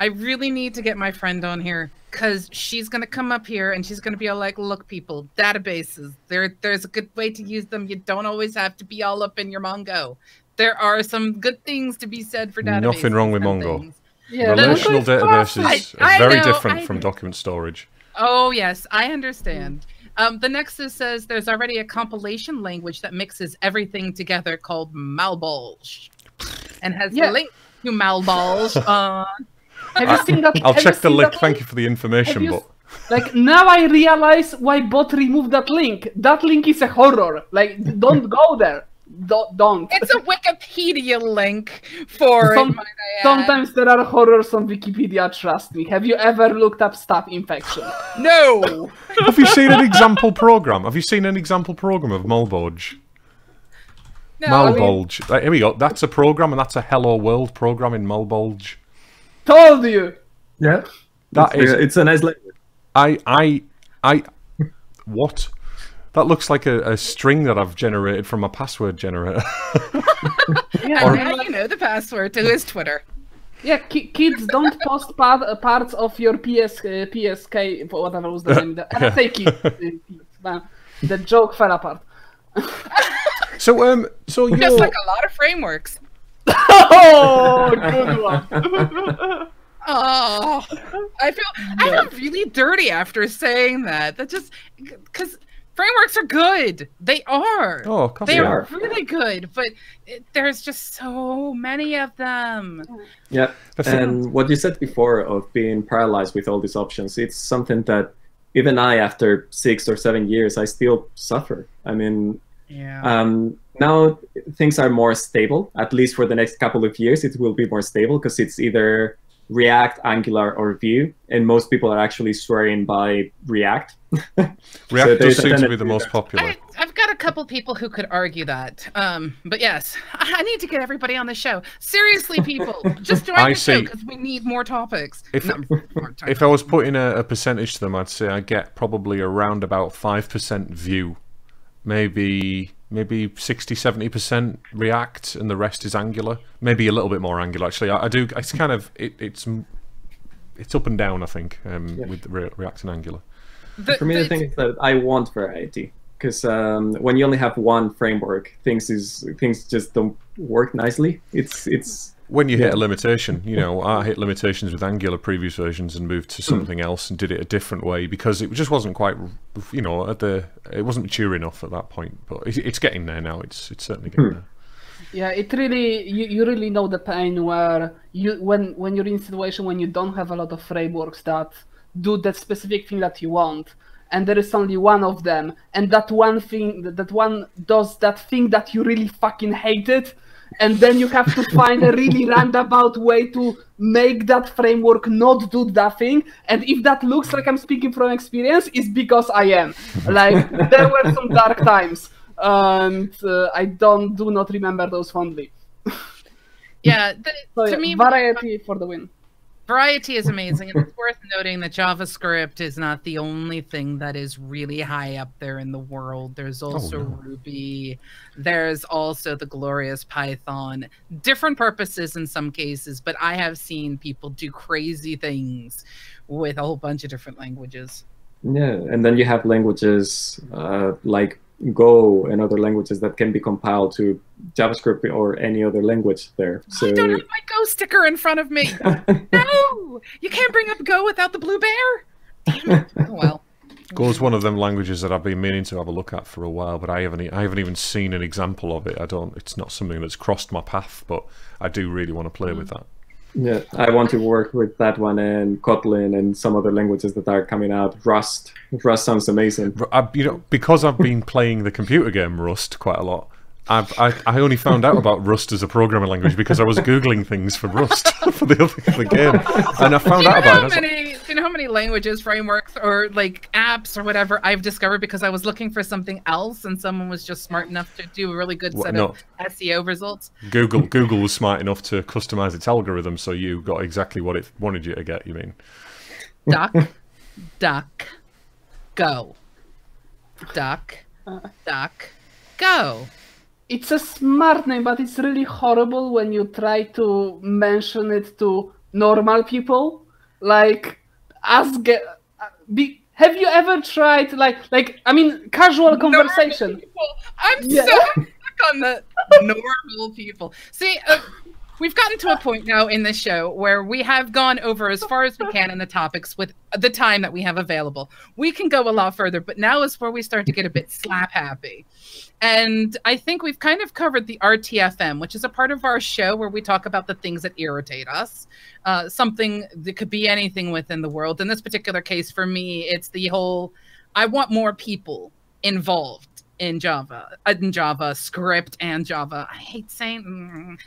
I really need to get my friend on here because she's going to come up here and she's going to be all like, "Look, people, databases. There, there's a good way to use them. You don't always have to be all up in your Mongo." There are some good things to be said for databases. Nothing wrong with Mongo. Yeah. Relational databases are very know, different I from know. document storage. Oh, yes, I understand. Um, the Nexus says there's already a compilation language that mixes everything together called Malbolge and has yeah. a link to Malbolge. uh, have you seen that? I'll check the link. Thank link? you for the information. But like now I realize why bot removed that link. That link is a horror. Like, don't go there. Don't, don't. It's a Wikipedia link for Some, it, Sometimes there are horrors on Wikipedia, trust me. Have you ever looked up staph infection? No! Have you seen an example program? Have you seen an example program of Malbolge? No, Malbolge. I mean... Here we go. That's a program, and that's a Hello World program in Malbolge. Told you! Yeah. That it's, is... It's a nice language. I... I... I... What? That looks like a, a string that I've generated from a password generator. Yeah, or... now you know the password to his Twitter. Yeah, ki kids, don't post pa parts of your P S uh, P S K, whatever was the name. The, yeah. say kids, uh, kids, nah, the joke fell apart. so, um, so you just like a lot of frameworks. Oh, good one. Oh, I feel I feel really dirty after saying that. That just because. Frameworks are good. They are. Oh, of course they, they are. They are really good, but it, there's just so many of them. Yeah, and what you said before of being paralyzed with all these options, it's something that even I, after six or seven years, I still suffer. I mean, yeah. um, now things are more stable, at least for the next couple of years, it will be more stable because it's either React, Angular, or Vue, and most people are actually swearing by React. React does seem to be the most popular. I, I've got a couple people who could argue that, um, but yes, I need to get everybody on the show. Seriously, people, just join the show because we need more topics. If, no, more topics. If I was putting a, a percentage to them, I'd say I get probably around about five percent Vue, maybe maybe sixty, seventy percent React, and the rest is Angular. Maybe a little bit more Angular, actually. I, I do. It's kind of it, it's it's up and down, I think, um, yeah. with Re React and Angular. The, for me, the, the thing is that I want variety, because um, when you only have one framework, things is things just don't work nicely. It's it's when you yeah. hit a limitation. You know, I hit limitations with Angular previous versions and moved to something else and did it a different way because it just wasn't quite, you know, at the it wasn't mature enough at that point. But it, it's getting there now. It's it's certainly getting hmm. there. Yeah, it really you, you really know the pain where you when when you're in a situation when you don't have a lot of frameworks that do that specific thing that you want, and there is only one of them, and that one thing that one does that thing that you really fucking hated, and then you have to find a really roundabout way to make that framework not do that thing. And if that looks like I'm speaking from experience, it's because I am. Like, there were some dark times, and uh, I don't do not remember those fondly. Yeah, the, so, to yeah, me, variety for the win. Variety is amazing, and it's worth noting that JavaScript is not the only thing that is really high up there in the world. There's also oh, no. Ruby. There's also the glorious Python. Different purposes in some cases, but I have seen people do crazy things with a whole bunch of different languages. Yeah, and then you have languages uh, like Go and other languages that can be compiled to JavaScript or any other language there. So I don't have my Go sticker in front of me. No! You can't bring up Go without the blue bear? Damn it. Oh, well. Go is one of them languages that I've been meaning to have a look at for a while, but I haven't I haven't even seen an example of it. I don't it's not something that's crossed my path, but I do really want to play mm-hmm. with that. Yeah, I want to work with that one and Kotlin and some other languages that are coming out. Rust, Rust sounds amazing. I, you know, because I've been playing the computer game Rust quite a lot. I've, I I only found out about Rust as a programming language because I was googling things for Rust for the other for the game, and I found out about it. Do you know how many languages, frameworks, or like apps or whatever I've discovered because I was looking for something else, and someone was just smart enough to do a really good set of S E O results. Google Google was smart enough to customize its algorithm, so you got exactly what it wanted you to get. You mean duck, duck, go, duck, duck, go. It's a smart name, but it's really horrible when you try to mention it to normal people. Like, ask, be, have you ever tried, like, like I mean, casual conversation. Normal people. I'm yeah. so stuck on the normal people. See, uh, we've gotten to a point now in this show where we have gone over as far as we can in the topics with the time that we have available. We can go a lot further, but now is where we start to get a bit slap happy. And I think we've kind of covered the R T F M, which is a part of our show where we talk about the things that irritate us. Uh, something that could be anything within the world. In this particular case, for me, it's the whole, I want more people involved in Java, in JavaScript and Java. I hate saying,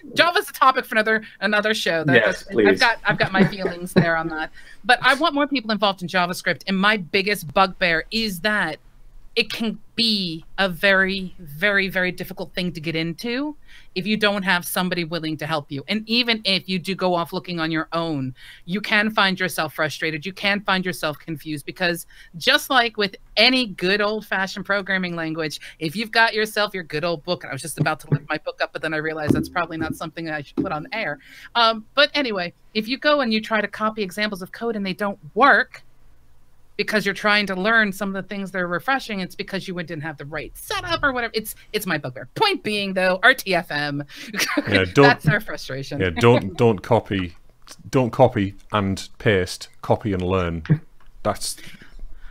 mm, Java's a topic for another another show. That, yes, please. I've got, I've got my feelings there on that. But I want more people involved in JavaScript. And my biggest bugbear is that it can be a very, very, very difficult thing to get into if you don't have somebody willing to help you. And even if you do go off looking on your own, you can find yourself frustrated. You can find yourself confused because just like with any good old fashioned programming language, if you've got yourself your good old book, and I was just about to lift my book up, but then I realized that's probably not something that I should put on air. Um, but anyway, if you go and you try to copy examples of code and they don't work, because you're trying to learn some of the things that are refreshing, it's because you didn't have the right setup or whatever. It's it's my bugbear. Point being, though, R T F M. Yeah, don't, that's our frustration. Yeah, don't don't copy, don't copy and paste. Copy and learn. That's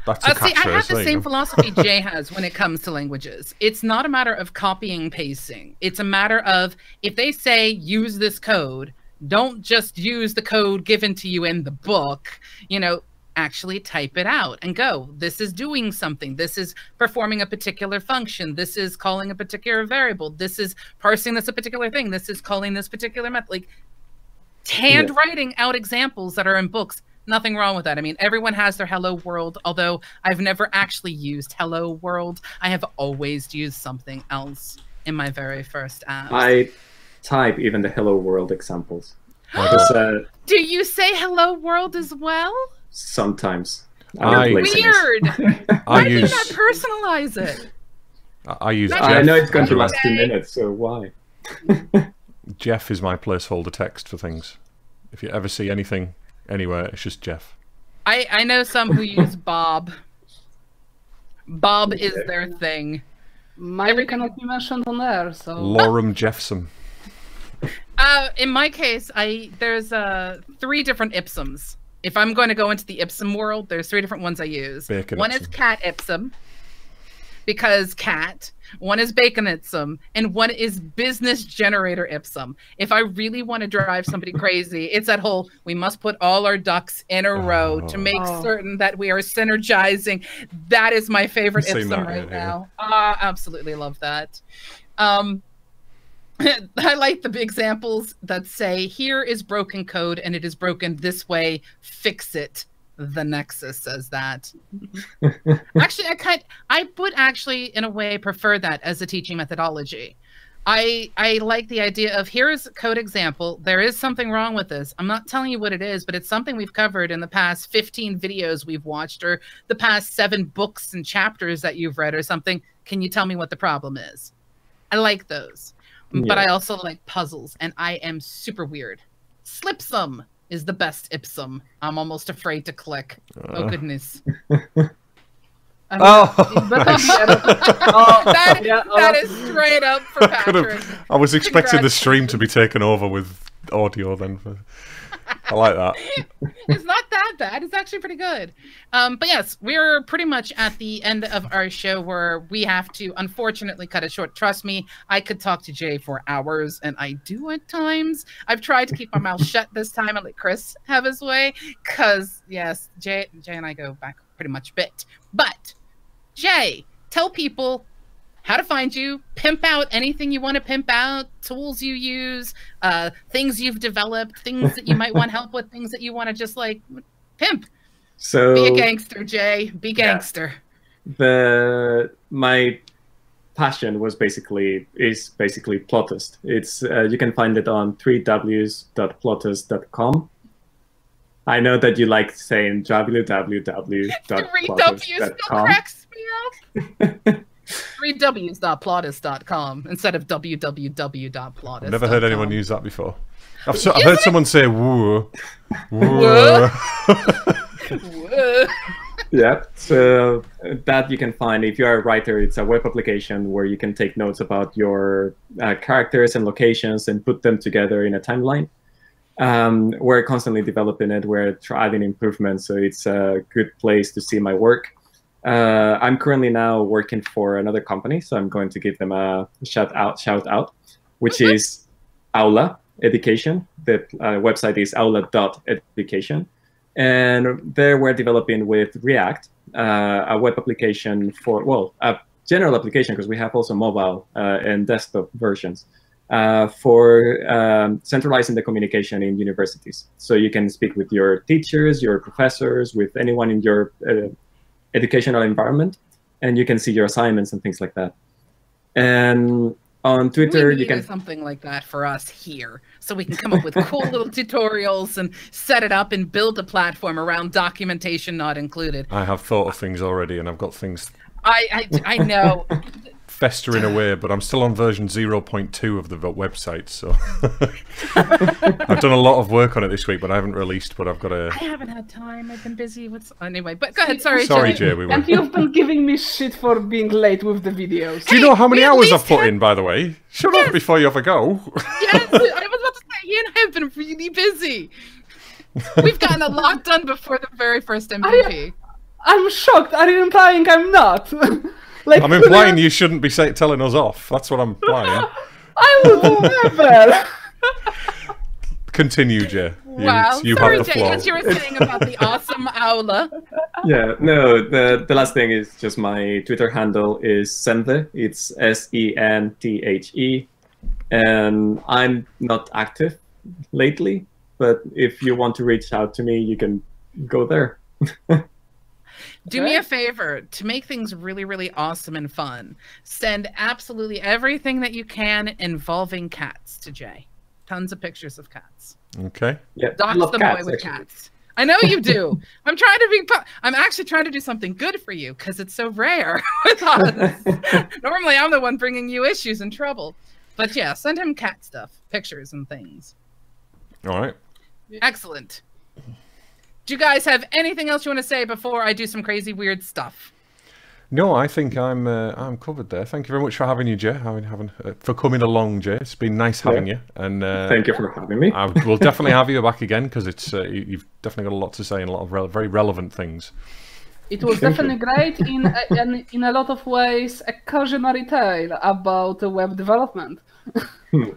that's. Uh, a see, I have the same philosophy Jay has when it comes to languages. It's not a matter of copying pasting. It's a matter of if they say use this code, don't just use the code given to you in the book. You know. Actually type it out and go, this is doing something. This is performing a particular function. This is calling a particular variable. This is parsing this a particular thing. This is calling this particular method. Like, handwriting yeah. out examples that are in books. Nothing wrong with that. I mean, everyone has their Hello World, although I've never actually used Hello World. I have always used something else in my very first app. I type even the Hello World examples. uh, Do you say Hello World as well? Sometimes. I I, weird. Why do you not personalize it? I use. Jeff. I know it's going to last two minutes, so why? Jeff is my placeholder text for things. If you ever see anything anywhere, it's just Jeff. I I know some who use Bob. Bob is their thing. Myra cannot be mentioned on there, so. Lorem Jeffson. Uh, in my case, I there's uh three different Ipsums. If I'm going to go into the Ipsum world, there's three different ones I use. Bacon one Ipsum. Is cat Ipsum. Because cat, one is bacon Ipsum, and one is business generator Ipsum. If I really want to drive somebody crazy, it's that whole, we must put all our ducks in a oh. row to make oh. certain that we are synergizing. That is my favorite Ipsum that, right yeah, now. Yeah. I absolutely love that. Um, I like the examples that say, here is broken code, and it is broken this way, fix it. The Nexus says that. Actually, I kind I would actually in a way prefer that as a teaching methodology. I I like the idea of here is a code example. There is something wrong with this. I'm not telling you what it is, but it's something we've covered in the past fifteen videos we've watched, or the past seven books and chapters that you've read or something. Can you tell me what the problem is? I like those. Yeah. But I also like puzzles, and I am super weird. Slipsum is the best Ipsum. I'm almost afraid to click. Uh. Oh, goodness. I mean, oh, nice. that, yeah, oh. that is straight up for Patrick. I, I was expecting the stream to be taken over with audio then. For... I like that. It's not that bad. It's actually pretty good. Um, but yes, we're pretty much at the end of our show, where we have to unfortunately cut it short. Trust me, I could talk to Jay for hours, and I do at times. I've tried to keep my mouth shut this time and let Chris have his way, because yes, Jay, Jay and I go back pretty much a bit. But Jay, tell people how to find you, pimp out anything you want to pimp out, tools you use, uh, things you've developed, things that you might want help with, things that you want to just like pimp. So be a gangster, Jay. Be gangster. Yeah. The my passion was basically is basically Plotist. It's uh, you can find it on three w s dot plotist dot com. I know that you like saying w w w dot plotist dot com. Three W's cracks me up. three w s dot plotist dot com instead of w w w dot plotist dot com. Never heard anyone use that before. I've, so, I've heard it? someone say woo. Woo. Woo. Yeah, so that you can find. If you're a writer, it's a web application where you can take notes about your uh, characters and locations and put them together in a timeline. Um, we're constantly developing it. We're adding improvements, so it's a good place to see my work. Uh, I'm currently now working for another company, so I'm going to give them a shout out, shout out, which is Aula Education. The uh, website is aula dot education. And there we're developing with React, uh, a web application for, well, a general application, because we have also mobile uh, and desktop versions, uh, for um, centralizing the communication in universities. So you can speak with your teachers, your professors, with anyone in your uh, educational environment, and you can see your assignments and things like that. And on Twitter, you can something like that for us here, so we can come up with cool little tutorials and set it up and build a platform around Documentation Not Included. I have thought of things already, and I've got things I I, I know festering away, but I'm still on version zero point two of the website, so I've done a lot of work on it this week, but I haven't released. But I've got a I haven't had time. I've been busy with anyway. But go ahead. Sorry, sorry, Jay. Jay we and you've been giving me shit for being late with the videos. Do you hey, know how many hours I've put have... in, by the way? Shut yes. up before you have a go. Yes, I was about to say, you and I have been really busy. We've gotten a lot done before the very first M V P. I, I'm shocked. Are you implying I'm not? Like, I'm implying you shouldn't be say, telling us off. That's what I'm implying. I would never. Continue, Jay. You, wow. You Sorry, have the Jay, floor. As you were saying about the awesome Aula. Yeah, no, the, the last thing is just my Twitter handle is Senthe. It's S E N T H E. And I'm not active lately. but if you want to reach out to me, you can go there. Do okay. me a favor, to make things really, really awesome and fun, send absolutely everything that you can involving cats to Jay. Tons of pictures of cats. Okay. Yeah, dox the boy with actually. cats. I know you do. I'm trying to be, I'm actually trying to do something good for you because it's so rare with us. Normally I'm the one bringing you issues and trouble, but yeah, send him cat stuff, pictures and things. All right. Excellent. Do you guys have anything else you want to say before I do some crazy weird stuff? No, I think I'm uh, I'm covered there. Thank you very much for having you, Jay. Having, having uh, for coming along, Jay. It's been nice having yeah. you. And uh, thank you for having me. I will definitely have you back again because it's uh, you've definitely got a lot to say and a lot of re very relevant things. It was thank definitely you. great in a, in a lot of ways a cautionary tale about web development. The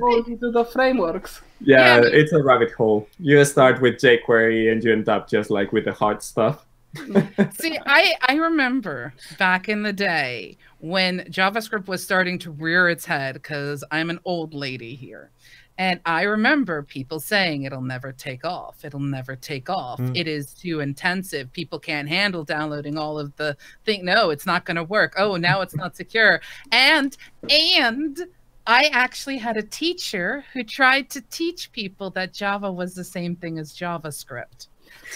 multitude of frameworks. Yeah, yeah, it's a rabbit hole. You start with jQuery and you end up just like with the hard stuff. See, I, I remember back in the day when JavaScript was starting to rear its head, because I'm an old lady here. And I remember people saying it'll never take off. It'll never take off. Mm. It is too intensive. People can't handle downloading all of the thing. No, it's not going to work. Oh, now it's not secure. And, and I actually had a teacher who tried to teach people that Java was the same thing as JavaScript.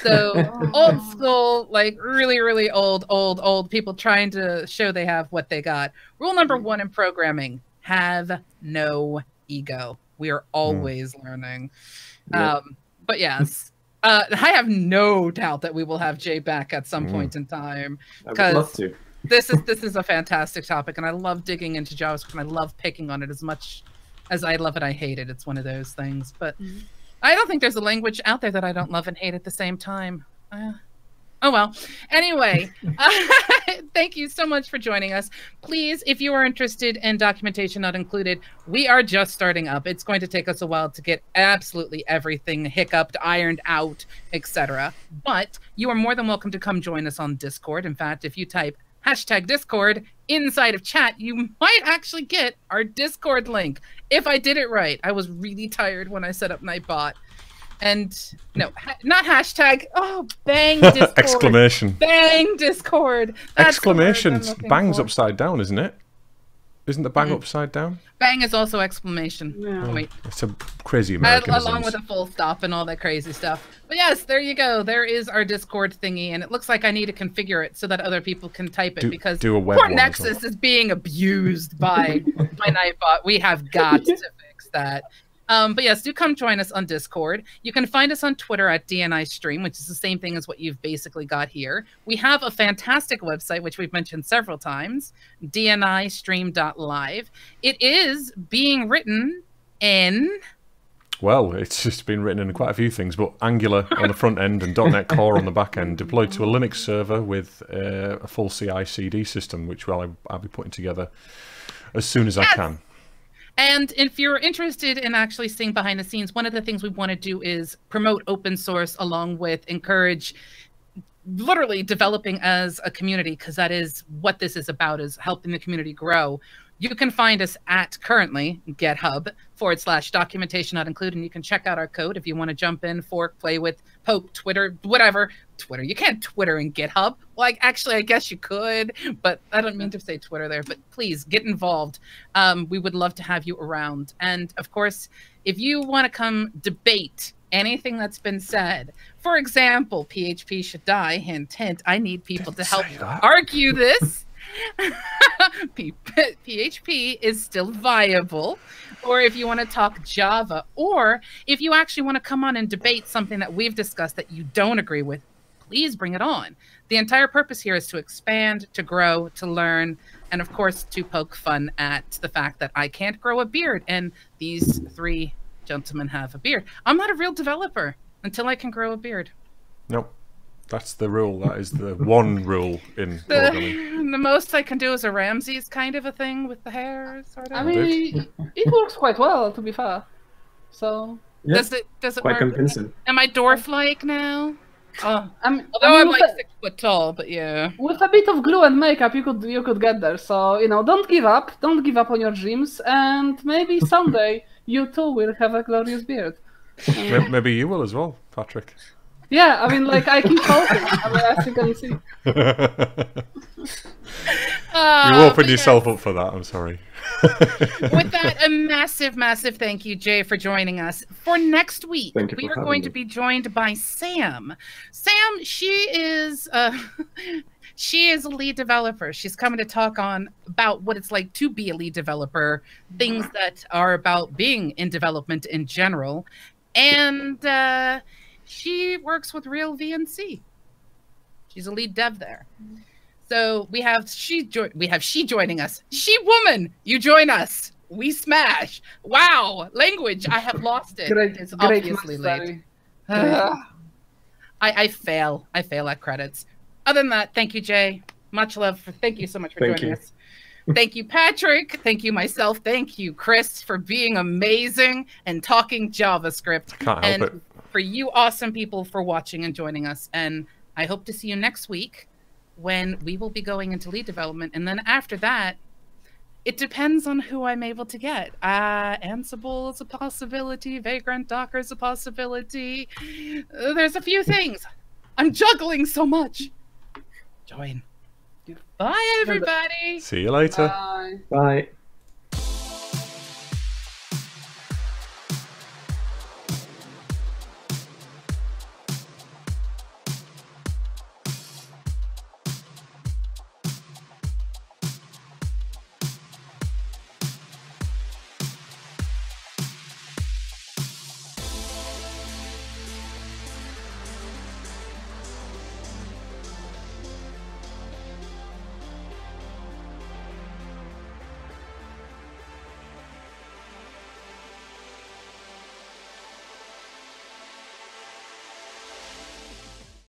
So old school, like really, really old, old, old people trying to show they have what they got. Rule number one in programming, have no ego. We are always mm. learning. Yep. Um, but yes, uh, I have no doubt that we will have Jay back at some mm. point in time. I would love to. this is this is a fantastic topic, and I love digging into JavaScript, and I love picking on it as much as I love it, I hate it. It's one of those things, but... Mm. I don't think there's a language out there that I don't love and hate at the same time. Uh, oh, well. Anyway, uh, thank you so much for joining us. Please, if you are interested in Documentation Not Included, we are just starting up. It's going to take us a while to get absolutely everything hiccuped, ironed out, et cetera. But you are more than welcome to come join us on Discord. In fact, if you type hashtag Discord inside of chat, you might actually get our Discord link. If I did it right. I was really tired when I set up Nightbot. And no, ha not hashtag. Oh, bang Discord. Exclamation. Bang Discord. That's exclamation. Bang's for. upside down, isn't it? Isn't the bang mm. upside down? Bang is also exclamation. Yeah. Oh, wait. It's a crazy American. Uh, along with a full stop and all that crazy stuff. But yes, there you go. There is our Discord thingy. And it looks like I need to configure it so that other people can type it do, because do a web poor Nexus is being abused by, by Nightbot. We have got to fix that. Um, but yes, do come join us on Discord. You can find us on Twitter at D and I Stream, which is the same thing as what you've basically got here. We have a fantastic website, which we've mentioned several times, d n i stream dot live. It is being written in... Well, it's just been written in quite a few things, but Angular on the front end and .NET Core on the back end, deployed to a Linux server with uh, a full C I C D system, which I'll, I'll be putting together as soon as yes. I can. And if you're interested in actually seeing behind the scenes, one of the things we want to do is promote open source along with encourage literally developing as a community, because that is what this is about, is helping the community grow. You can find us at currently GitHub forward slash documentation not included. And you can check out our code if you want to jump in, fork, play with, poke, Twitter, whatever. Twitter. You can't Twitter in GitHub. Like, actually, I guess you could, but I don't mean to say Twitter there, but please get involved. Um, we would love to have you around. And of course, if you want to come debate anything that's been said, for example, P H P should die, hint, hint, I need people Didn't to help argue this. P H P is still viable, or if you want to talk Java, or if you actually want to come on and debate something that we've discussed that you don't agree with, please bring it on. The entire purpose here is to expand, to grow, to learn, and of course to poke fun at the fact that I can't grow a beard and these three gentlemen have a beard. I'm not a real developer until I can grow a beard. Nope. That's the rule. That is the one rule in programming. The most I can do is a Ramses kind of a thing with the hair, sort of. I mean, it works quite well, to be fair. So yeah, does it? Does it quite work? Convincing. Am I dwarf-like now? Oh, I'm, although I'm like a, six foot tall, but yeah. With a bit of glue and makeup, you could you could get there. So you know, don't give up. Don't give up on your dreams, and maybe someday you too will have a glorious beard. Maybe you will as well, Patrick. Yeah, I mean, like, I can call them. I'm actually going to see. You opened yourself yeah. up for that. I'm sorry. With that, a massive, massive thank you, Jay, for joining us. For next week, thank we are going me. to be joined by Sam. Sam, she is... Uh, she is a lead developer. She's coming to talk on about what it's like to be a lead developer, things that are about being in development in general. And uh, she works with Real V N C. She's a lead dev there. So we have she we have she joining us. She woman, you join us. We smash. Wow, language, I have lost it. Great, it's great, obviously late. Uh, I, I fail. I fail at credits. Other than that, thank you, Jay. Much love. For, thank you so much for thank joining you. us. Thank you, Patrick. Thank you, myself. Thank you, Chris, for being amazing and talking JavaScript. I can't and help it. For you awesome people for watching and joining us. And I hope to see you next week when we will be going into lead development. And then after that, it depends on who I'm able to get. Uh, Ansible is a possibility. Vagrant Docker is a possibility. Uh, there's a few things. I'm juggling so much. Join. Bye, everybody. See you later. Bye. Bye.